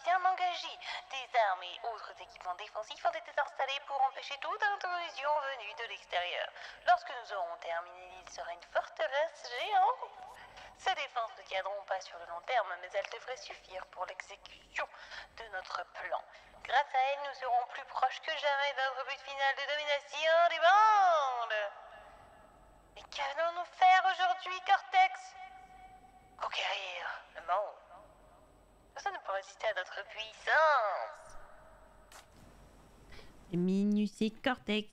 bien engagé. Des armes et autres équipements défensifs ont été installés pour empêcher toute intrusion venue de l'extérieur. Lorsque nous aurons terminé, l'île sera une forteresse géante. Ces défenses ne tiendront pas sur le long terme, mais elles devraient suffire pour l'exécution de notre plan. Grâce à elles, nous serons plus proches que jamais de notre but final de domination des bandes. Mais qu'allons-nous faire aujourd'hui, Cortex? Conquérir le monde. Personne ne peut résister à notre puissance. Minus et Cortex.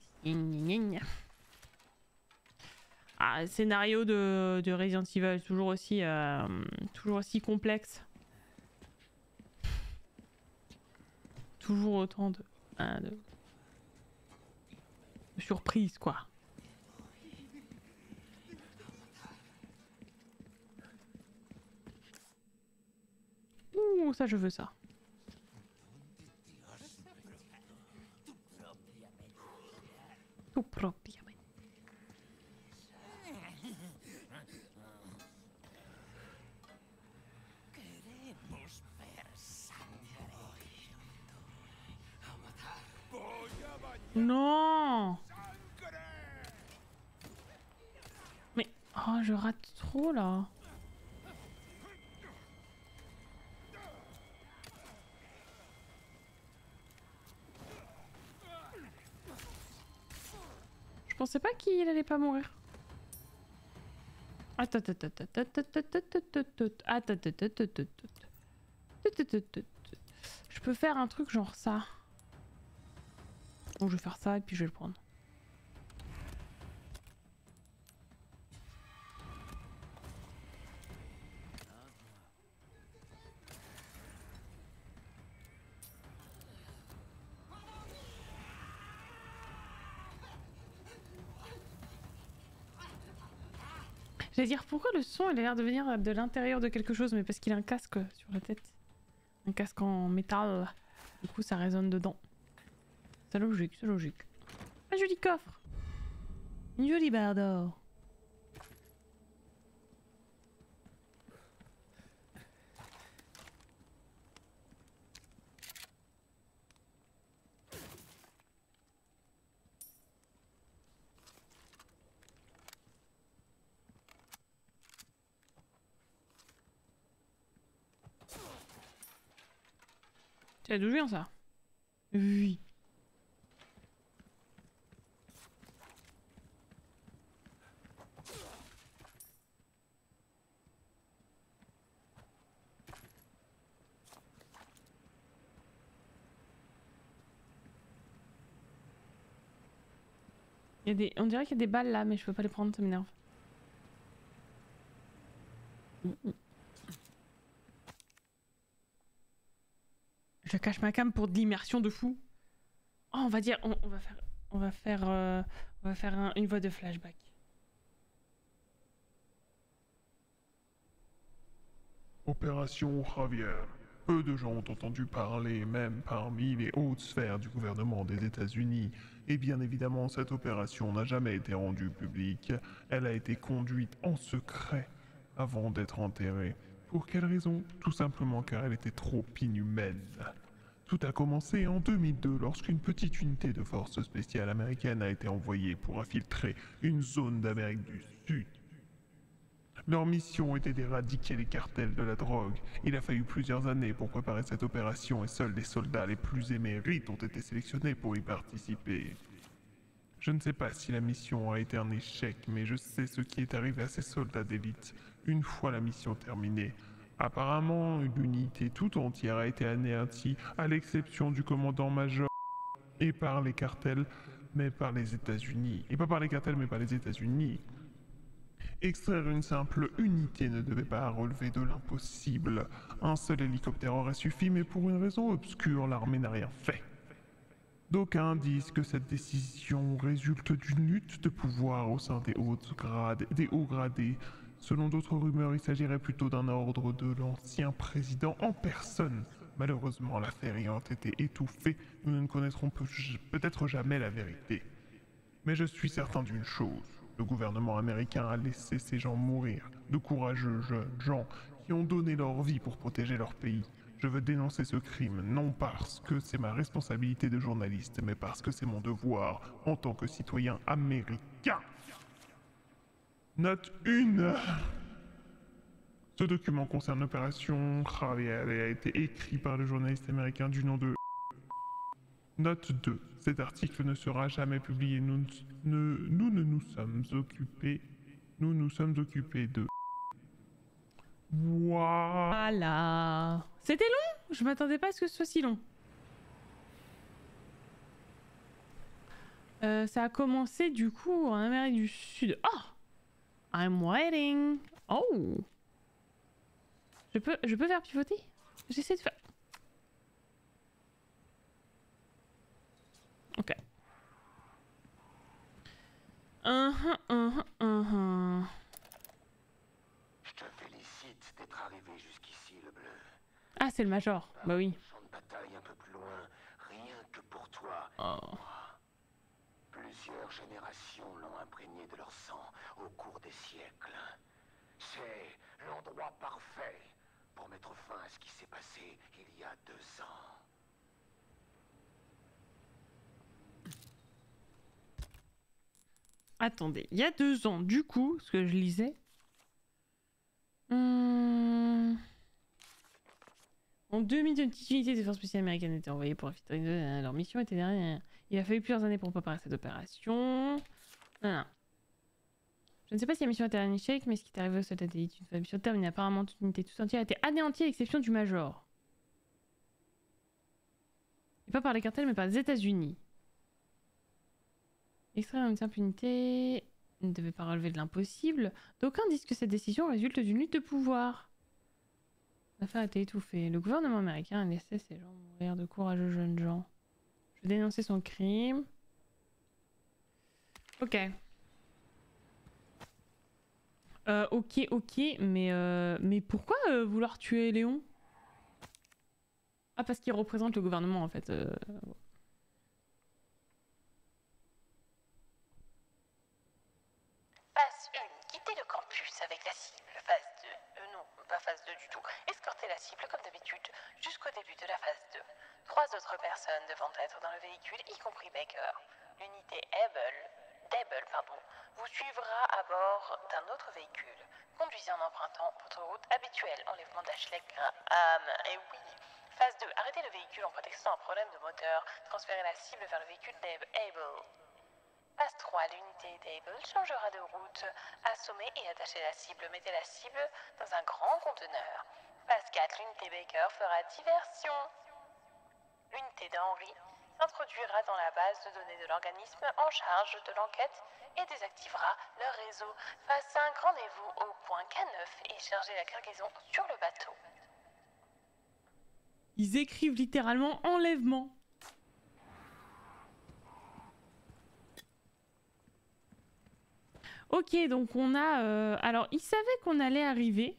Ah, scénario de Resident Evil, toujours aussi complexe. Toujours autant de surprises, quoi. ça je veux ça. Tout propre. Non. Mais oh, je rate trop là. Je pensais pas qu'il allait pas mourir. Attends, attends, attends, attends, attends, attends. Je peux faire un truc genre ça. Bon, je vais faire ça et puis je vais le prendre. J'allais dire pourquoi le son il a l'air de venir de l'intérieur de quelque chose, mais parce qu'il a un casque sur la tête. Un casque en métal. Du coup ça résonne dedans. C'est logique, c'est logique. Un joli coffre. Une jolie barre d'or. C'est d'où vient ça? Oui. Il y a des... On dirait qu'il y a des balles là, mais je peux pas les prendre, ça m'énerve. Je cache ma cam pour de l'immersion de fou. Oh, on va dire, on va faire une voix de flashback. Opération Javier. Peu de gens ont entendu parler, même parmi les hautes sphères du gouvernement des États-Unis. Et bien évidemment, cette opération n'a jamais été rendue publique. Elle a été conduite en secret avant d'être enterrée. Pour quelle raison? Tout simplement car elle était trop inhumaine. Tout a commencé en 2002 lorsqu'une petite unité de force spéciale américaine a été envoyée pour infiltrer une zone d'Amérique du Sud. Leur mission était d'éradiquer les cartels de la drogue. Il a fallu plusieurs années pour préparer cette opération et seuls les soldats les plus émérites ont été sélectionnés pour y participer. Je ne sais pas si la mission a été un échec, mais je sais ce qui est arrivé à ces soldats d'élite une fois la mission terminée. Apparemment, l'unité tout entière a été anéantie, à l'exception du commandant-major et par les cartels, mais par les États-Unis. Et pas par les cartels, mais par les États-Unis. Extraire une simple unité ne devait pas relever de l'impossible. Un seul hélicoptère aurait suffi, mais pour une raison obscure, l'armée n'a rien fait. D'aucuns disent que cette décision résulte d'une lutte de pouvoir au sein des hauts gradés. Selon d'autres rumeurs, il s'agirait plutôt d'un ordre de l'ancien président en personne. Malheureusement, l'affaire ayant été étouffée, nous ne connaîtrons peut-être jamais la vérité. Mais je suis certain d'une chose. Le gouvernement américain a laissé ces gens mourir, de courageux jeunes gens qui ont donné leur vie pour protéger leur pays. Je veux dénoncer ce crime, non parce que c'est ma responsabilité de journaliste, mais parce que c'est mon devoir en tant que citoyen américain. Note 1. Ce document concerne l'opération Javier et a été écrit par le journaliste américain du nom de... Note 2. Cet article ne sera jamais publié. Nous nous sommes occupés de... Voilà. C'était long. Je m'attendais pas à ce que ce soit si long. Ça a commencé du coup en Amérique du Sud. Oh, I'm waiting. Oh. Je peux faire pivoter? J'essaie de faire... Ok. Je te félicite d'être arrivé jusqu'ici, le bleu. Ah, c'est le major. Bah oui. Oh. Plusieurs générations l'ont imprégné de leur sang au cours des siècles. C'est l'endroit parfait pour mettre fin à ce qui s'est passé il y a 2 ans. Attendez, il y a 2 ans, du coup, ce que je lisais... En 2000, une petite unité des forces spéciales américaines était envoyée pour infiltrer leur mission était derrière. Il a fallu plusieurs années pour préparer cette opération. Ah. Je ne sais pas si la mission était un échec, mais ce qui est arrivé au soldat d'élite une fois mission terminée, apparemment toute l'unité tout entière a été anéantie à l'exception du Major. Et pas par les cartels, mais par les États-Unis. Extraire une simple unité ne devait pas relever de l'impossible. D'aucuns disent que cette décision résulte d'une lutte de pouvoir. L'affaire a été étouffée. Le gouvernement américain a laissé ces gens mourir de courageux jeunes gens. Je dénonçais son crime. Ok. Ok, mais pourquoi vouloir tuer Léon? Ah, parce qu'il représente le gouvernement en fait. Phase 1, quitter le campus avec la cible. Phase 2, non, pas phase 2 du tout. Escorter la cible comme d'habitude jusqu'au début de la phase 2. 3 autres personnes devant être dans le véhicule, y compris Baker. L'unité Dable, vous suivra à bord d'un autre véhicule. Conduisez en empruntant votre route habituelle. Enlèvement d'Ashley. Et oui. Phase 2, arrêtez le véhicule en prétextant un problème de moteur. Transférez la cible vers le véhicule Dable. Phase 3, l'unité Dable changera de route. Assommez et attachez la cible. Mettez la cible dans un grand conteneur. Phase 4, l'unité Baker fera diversion. L'unité d'Henry s'introduira dans la base de données de l'organisme en charge de l'enquête et désactivera leur réseau. Phase 5, rendez-vous au point K9 et chargez la cargaison sur le bateau. Ils écrivent littéralement enlèvement. Ok, donc on a... Alors, ils savaient qu'on allait arriver.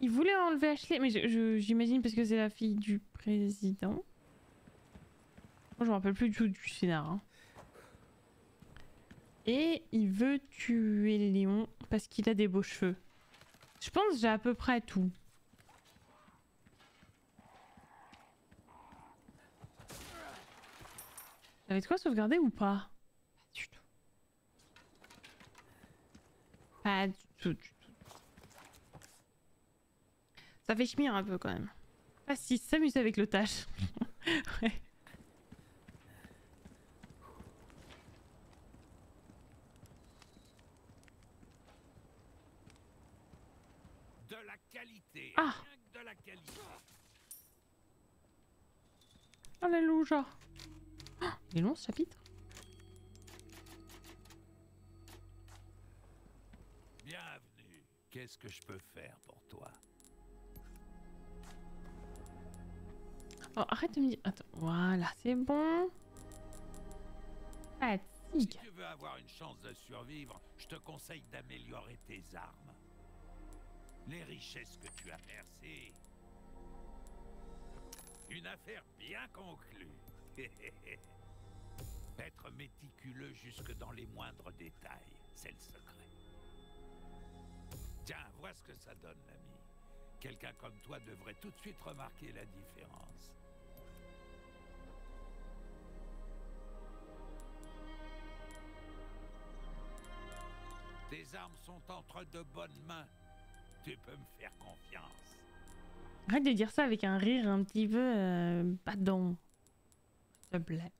Ils voulaient enlever Ashley, mais j'imagine parce que c'est la fille du président. Moi, je me rappelle plus du tout du scénar. Hein. Et il veut tuer Léon parce qu'il a des beaux cheveux. Je pense que j'ai à peu près tout. J'avais de quoi sauvegarder ou pas? Pas du tout. Pas du tout. Ça fait chemir un peu quand même. Ah si, s'amuser avec l'otage. Ouais. De la qualité. Ah. De la qualité. Alléluia. Oh, il est long ce chapitre. Bienvenue. Qu'est-ce que je peux faire pour toi? Oh, arrête de me dire... Attends, voilà, c'est bon. Fatigue. Si tu veux avoir une chance de survivre, je te conseille d'améliorer tes armes. Les richesses que tu as percées. Une affaire bien conclue. Être méticuleux jusque dans les moindres détails, c'est le secret. Tiens, vois ce que ça donne, l'ami. Quelqu'un comme toi devrait tout de suite remarquer la différence. Tes armes sont entre de bonnes mains. Tu peux me faire confiance. Arrête de dire ça avec un rire un petit peu badant. S'il te plaît.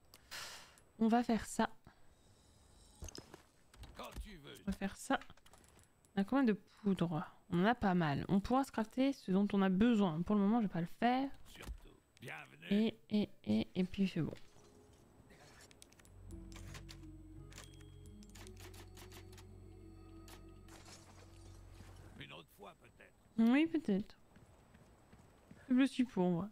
On va faire ça. Quand tu veux. On va faire ça. On a combien de poudre? On en a pas mal. On pourra se crafter ce dont on a besoin. Pour le moment, je vais pas le faire. Et puis c'est bon. Une autre fois peut-être. Oui, peut-être. Je le suis pour moi.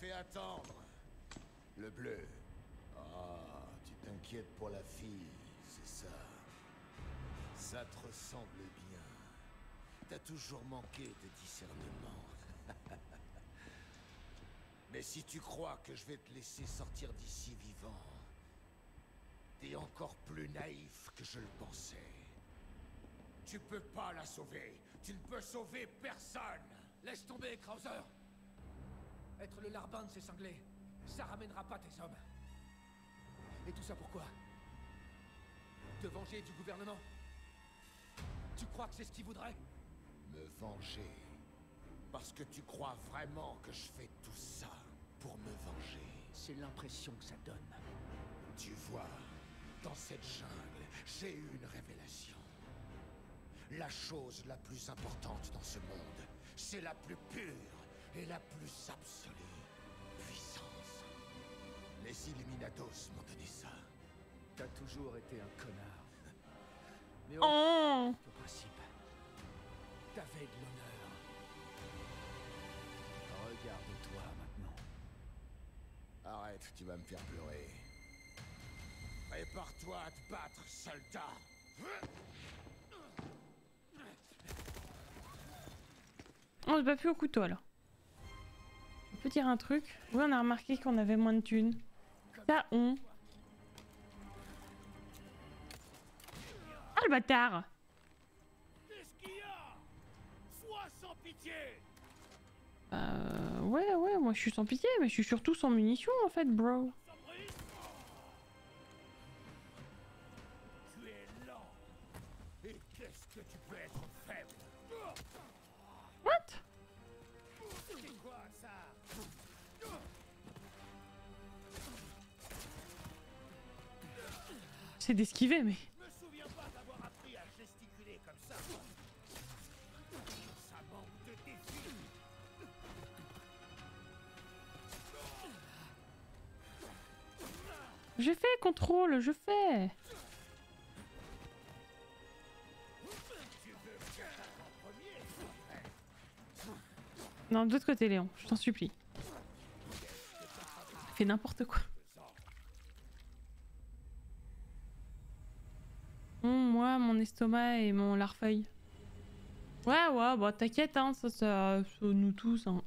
fait attendre. Le bleu. Ah, tu t'inquiètes pour la fille, c'est ça. Ça te ressemble bien. T'as toujours manqué de discernement. Mais si tu crois que je vais te laisser sortir d'ici vivant, t'es encore plus naïf que je le pensais. Tu peux pas la sauver. Tu ne peux sauver personne. Laisse tomber, Krauser. Être le larbin de ces cinglés, ça ramènera pas tes hommes. Et tout ça pourquoi? Te venger du gouvernement? Tu crois que c'est ce qu'ils voudraient? Me venger? Parce que tu crois vraiment que je fais tout ça pour me venger? C'est l'impression que ça donne. Tu vois, dans cette jungle, j'ai eu une révélation. La chose la plus importante dans ce monde, c'est la plus pure et la plus absolue puissance. Les Illuminados m'ont donné ça. T'as toujours été un connard. Mais oh, le principe, t'avais de l'honneur. Regarde-toi maintenant. Arrête, tu vas me faire pleurer. Prépare-toi à te battre, soldat. On se bat plus au couteau alors. On peut dire un truc. Oui, on a remarqué qu'on avait moins de thunes. Ça, on. Ah, le bâtard! Qu'est-ce qu'il y a? Sois sans pitié! Ouais, moi je suis sans pitié, mais je suis surtout sans munitions en fait, bro. Tu es lent. Et qu'est-ce que tu peux être faible? What? C'est quoi ça? C'est d'esquiver, mais. Je me souviens pas d'avoir appris à gesticuler comme ça. Ça manque de défi. Je fais contrôle, je fais. Non, de l'autre côté, Léon, je t'en supplie. Fais n'importe quoi. Moi, mon estomac et mon larfeuille. Ouais, bah t'inquiète, hein, ça nous tous, hein.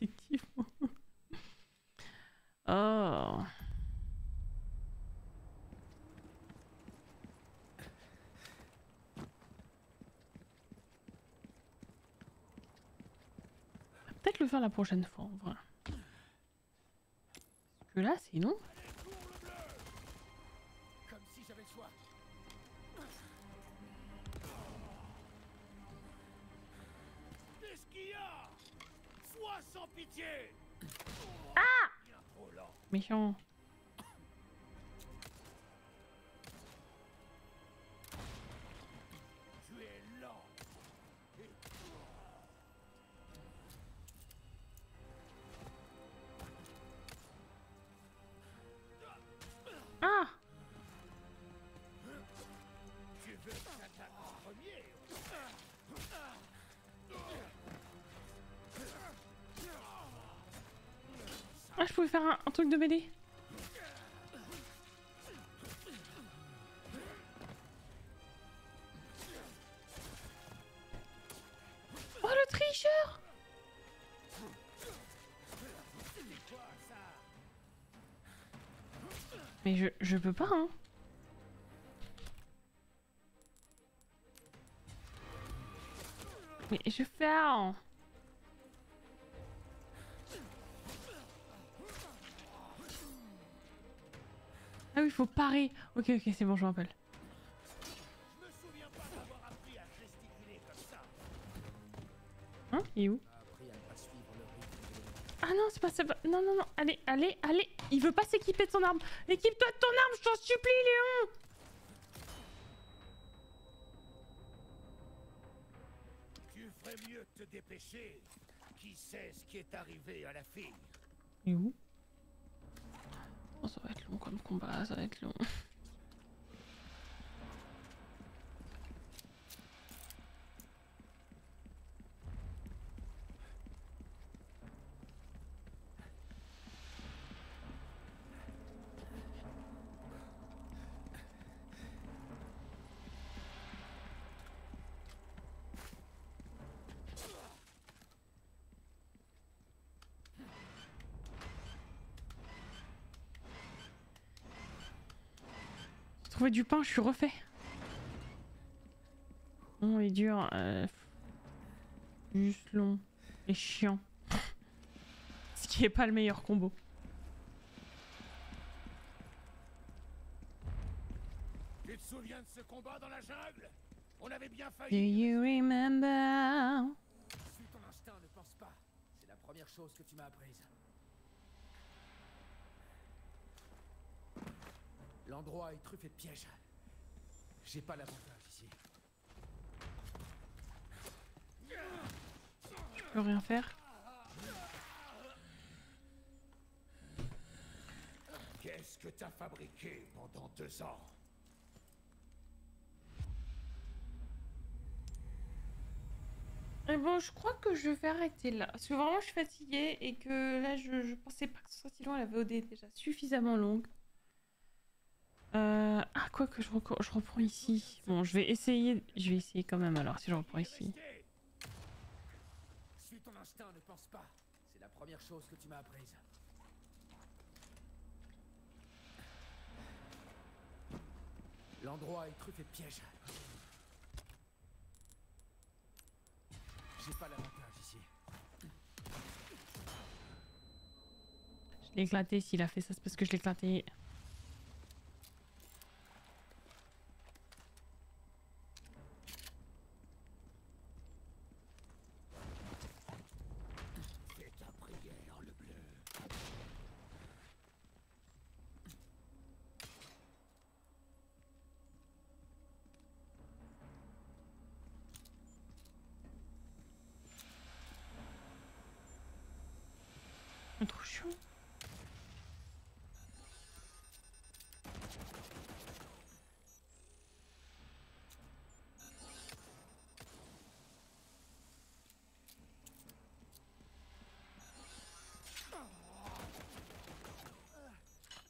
Effectivement. Oh. Peut-être le faire la prochaine fois en vrai. Parce que là, sinon. Comme si j'avais le choix. Qu'est-ce qu'il y a? Sois sans pitié. Ah! Méchant. Ah, je pouvais faire un truc de BD. Oh, le tricheur! Mais je peux pas, hein. Mais je fais un... Ah oui, faut parer. Ok, c'est bon, je me rappelle. Hein? Il est où? Ah non, c'est pas ça. Non. Allez. Il veut pas s'équiper de son arme. Équipe-toi de ton arme, je t'en supplie, Léon. Tu ferais mieux de te dépêcher. Qui sait ce qui est arrivé à la fille? Il est où? Ça va être long comme combat, ça va être long. trouvé du pain, je suis refait. Long et dur. Juste long et chiant. Ce qui est pas le meilleur combo. Tu te souviens de ce combat dans la jungle? On avait bien failli. Do you remember? Suis ton instinct, ne pense pas. C'est la première chose que tu m'as apprise. L'endroit est truffé de pièges. J'ai pas l'avantage ici. Je peux rien faire. Qu'est-ce que t'as fabriqué pendant 2 ans? Et bon, je crois que je vais arrêter là. Parce que vraiment, je suis fatiguée et que là, je pensais pas que ce soit si loin. La VOD est déjà suffisamment longue. Ah, quoi que je reprends ici. Bon, je vais essayer quand même alors si je reprends ici. Suis ton instinct, ne pense pas. C'est la première chose que tu m'as apprise. L'endroit est truffé de pièges. J'ai pas l'avantage ici. Je l'ai éclaté. S'il a fait ça, c'est parce que je l'ai éclaté.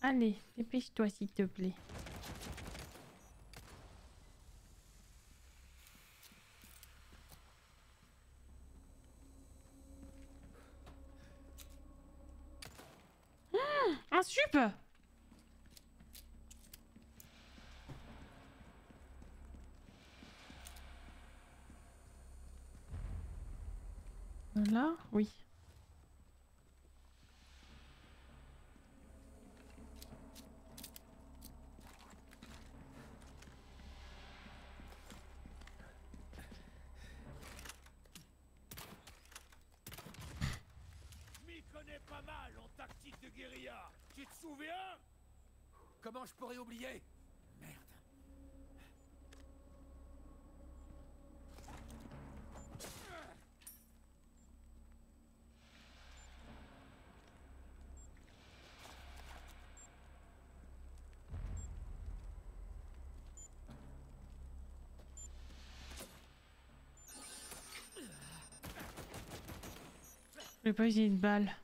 Allez, dépêche-toi s'il te plaît. Un sup! Là, oui. Comment je pourrais oublier? Merde. Je vais pas utiliser une balle.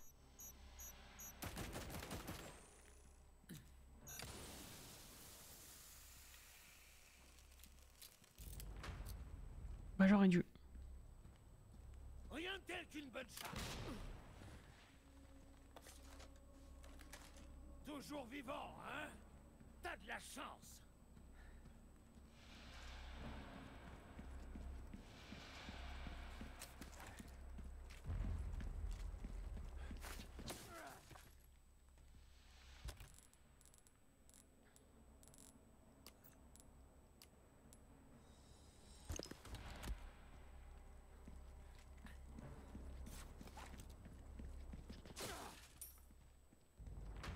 J'aurais dû. Rien de tel qu'une bonne charge. Toujours vivant, hein? T'as de la chance.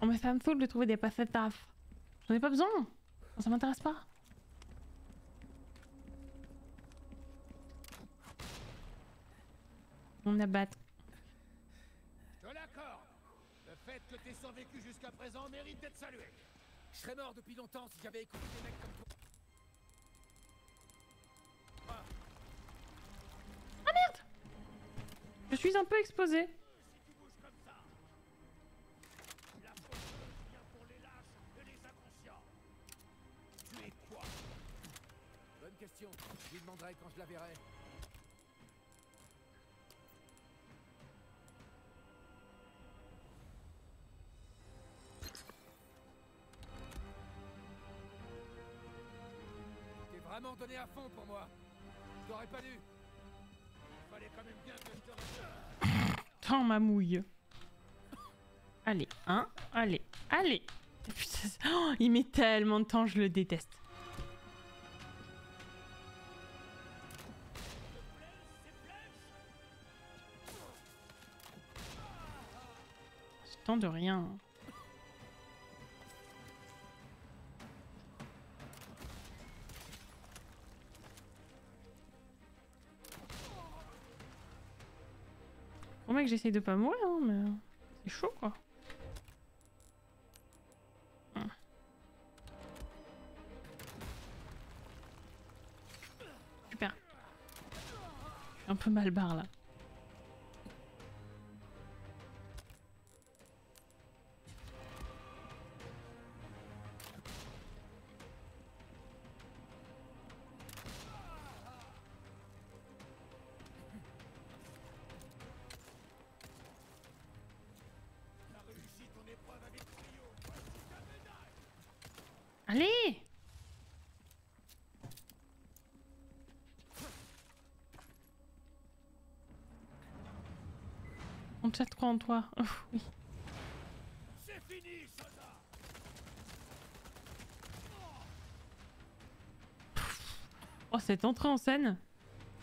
Oh mais ça me saoule de trouver des passettes taf. J'en ai pas besoin. Ça m'intéresse pas. On abat. Je l'accorde. Le fait que t'aies survécu jusqu'à présent mérite d'être salué. Je serais mort depuis longtemps si j'avais écouté des mecs comme toi. Ah merde! Je suis un peu exposée. Question, je lui demanderai quand je la verrai. vraiment donné à fond pour moi. T'aurais pas dû. Fallait quand même bien que je te retrouve. Tant ma mouille. Allez, hein. Allez, allez. Putain, oh, il met tellement de temps, je le déteste. C'est tant de rien. Bon mec, j'essaye de pas mourir, hein, mais c'est chaud quoi. Un peu mal barre là. Allez! Ça te croit en toi. Oui. C'est fini, Soda. Oh, cette entrée en scène,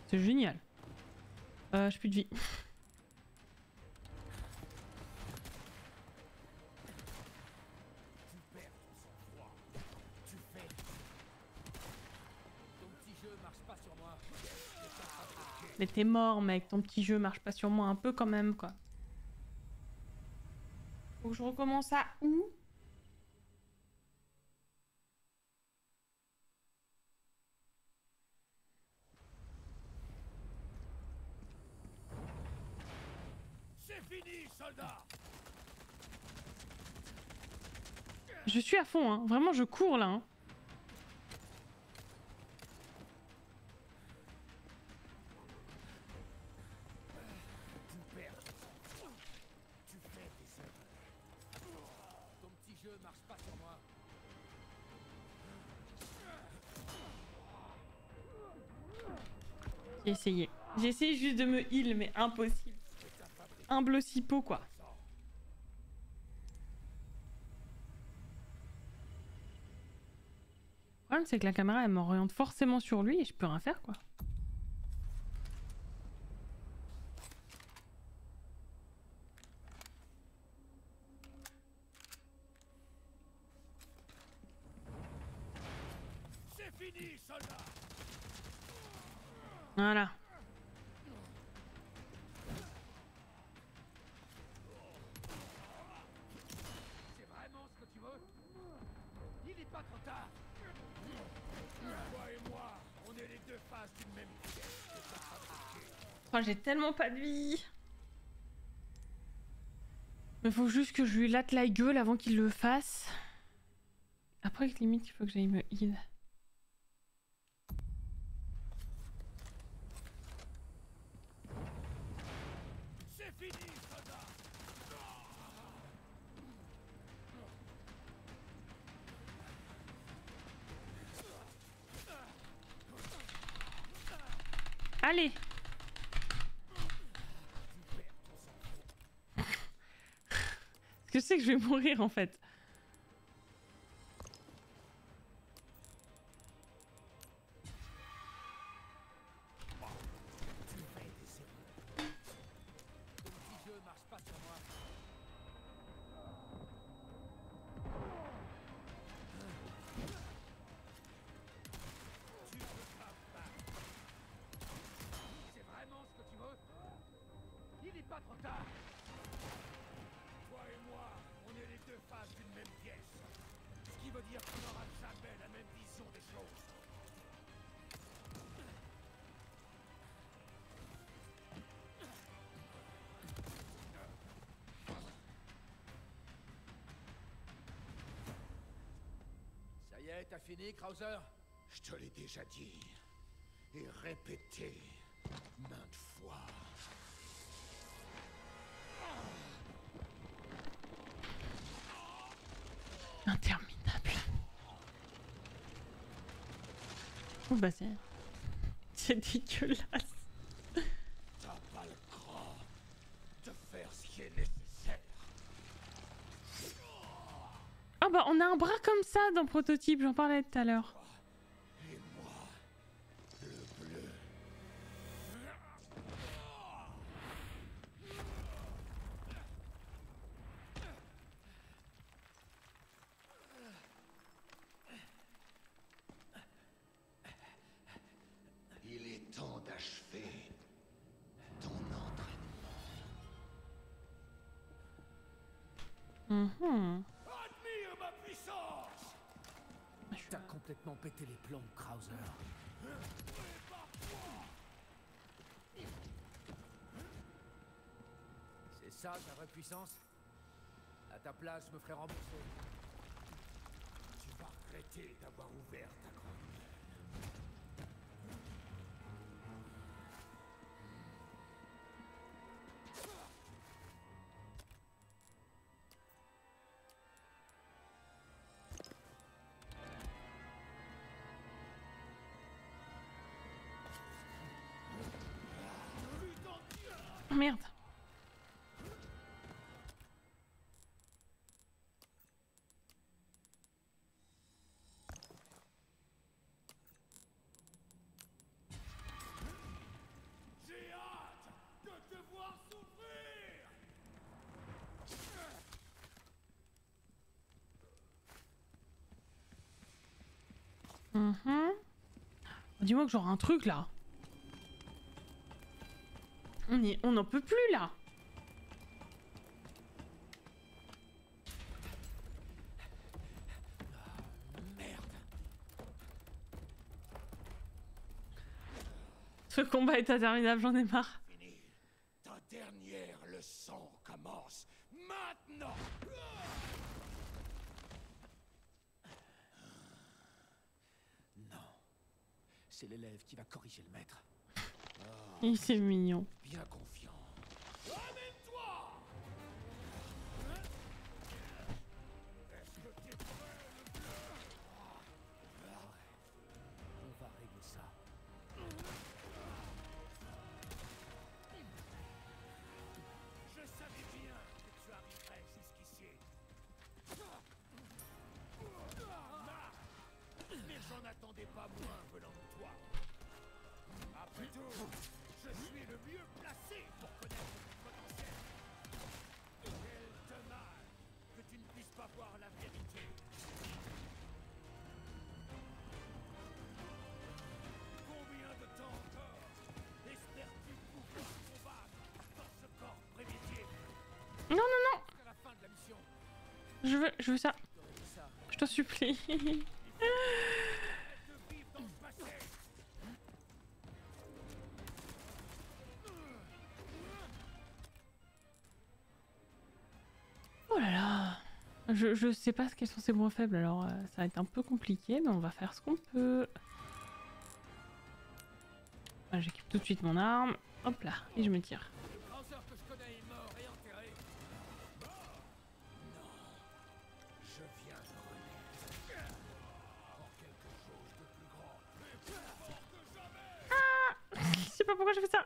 c'est génial. J'ai plus de vie. Mais t'es mort, mec. Ton petit jeu marche pas sur moi un peu quand même, quoi. Faut que je recommence à où? C'est fini, soldat. Je suis à fond, hein. Vraiment, je cours là. Hein. J'ai essayé. J'ai essayé juste de me heal, mais impossible. Un bleu cipo, quoi. Le problème, c'est que la caméra, elle m'oriente forcément sur lui et je peux rien faire, quoi. Voilà. C'est vraiment ce que tu veux? Il est pas trop tard. Toi et moi, on est les deux faces d'une même pièce. Oh, j'ai tellement pas de vie. Mais faut juste que je lui latte la gueule avant qu'il le fasse. Après, limite, il faut que j'aille me heal. Allez. Parce que je sais que je vais mourir en fait. T'as fini, Krauser? Je te l'ai déjà dit et répété maintes fois. Interminable. Oh bah c'est dégueulasse. T'as pas le cran de faire ce qui est nécessaire. Ah bah on a un bras comme ça dans Prototype, j'en parlais tout à l'heure. Et moi, le bleu. Il est temps d'achever ton entraînement. Admire ma puissance! T'as complètement pété les plombs, Krauser. C'est ça ta vraie puissance? À ta place, je me ferai rembourser. Tu vas regretter d'avoir ouvert ta grande gueule. Merde. J'ai hâte de te voir souffrir. Dis-moi que j'aurai un truc là. On n'en peut plus là. Merde. Ce combat est interminable, j'en ai marre. Fini. Ta dernière leçon commence maintenant. Non. C'est l'élève qui va corriger le maître. Il s'est mignon. Bien confiant. Amène-toi. Est-ce que t'es prêt, le bleu? On va régler ça. Je savais bien que tu arriverais jusqu'ici. Mais j'en attendais pas moins venant de toi. Après tout, je suis le mieux placé pour connaître ton potentiel. Quel dommage que tu ne puisses pas voir la vérité. Combien de temps encore espères-tu pouvoir combattre dans ce corps primitif? Non, non, non. À la fin de la mission. Je veux ça. Je t'en supplie. Je sais pas quels sont ses points faibles, alors ça va être un peu compliqué, mais on va faire ce qu'on peut. Ah, j'équipe tout de suite mon arme, hop là, et je me tire. Ah, je sais pas pourquoi j'ai fait ça.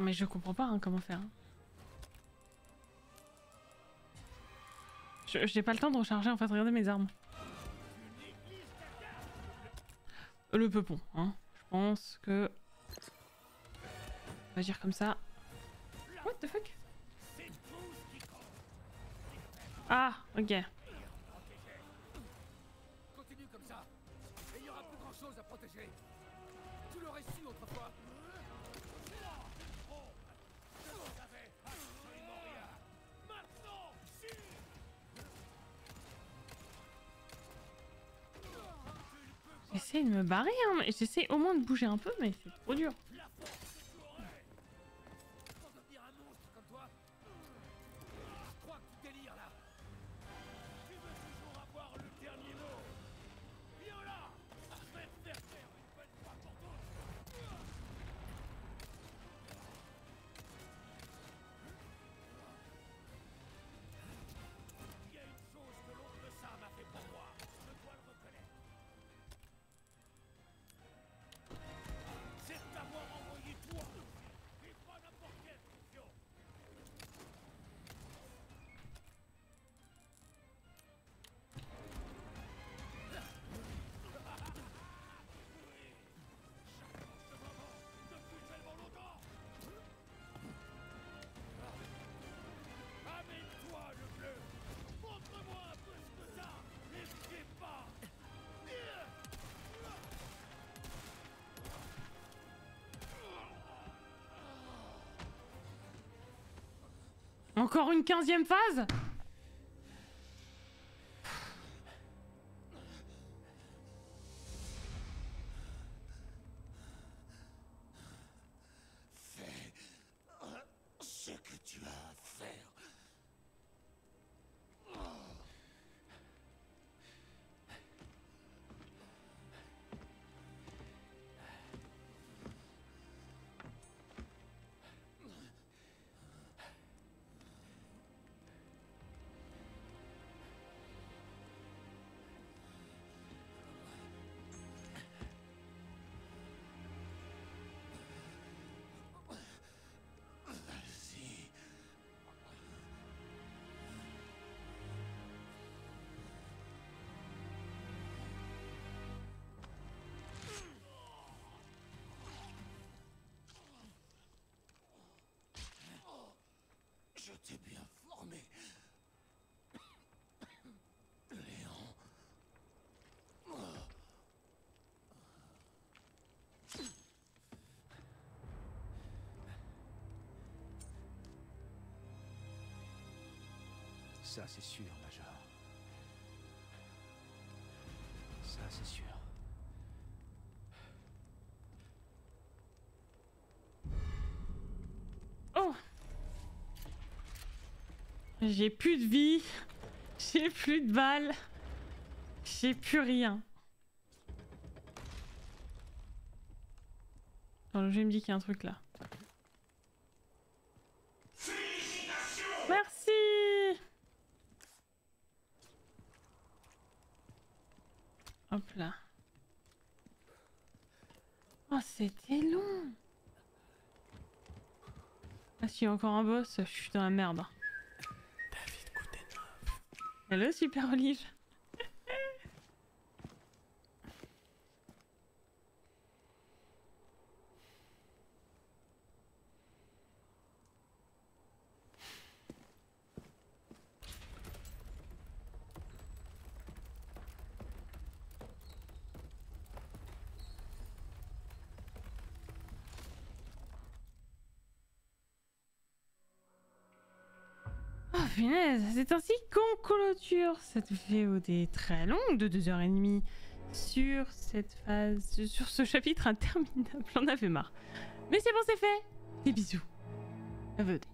Mais je comprends pas hein, comment faire. J'ai pas le temps de recharger en fait, regardez mes armes. Le peupon, hein. Je pense que... On va agir comme ça. What the fuck? Ah, ok. Continue comme ça. Et il y aura plus grand chose à protéger. Tu l'aurais su autrefois. J'essaie de me barrer, hein. J'essaie au moins de bouger un peu, mais c'est trop dur. Encore une 15e phase? Je t'ai bien formé, Léon. Ça c'est sûr, Major. Ça c'est sûr. J'ai plus de vie, j'ai plus de balles, j'ai plus rien. Alors le jeu me dit qu'il y a un truc là. Merci. Hop là. Oh c'était long. Ah si, encore un boss, je suis dans la merde. Hello, Super Olive. C'est ainsi qu'on clôture cette VOD très longue de 2h30 sur cette phase, sur ce chapitre interminable. J'en avais marre. Mais c'est bon, c'est fait. Des bisous. VOD.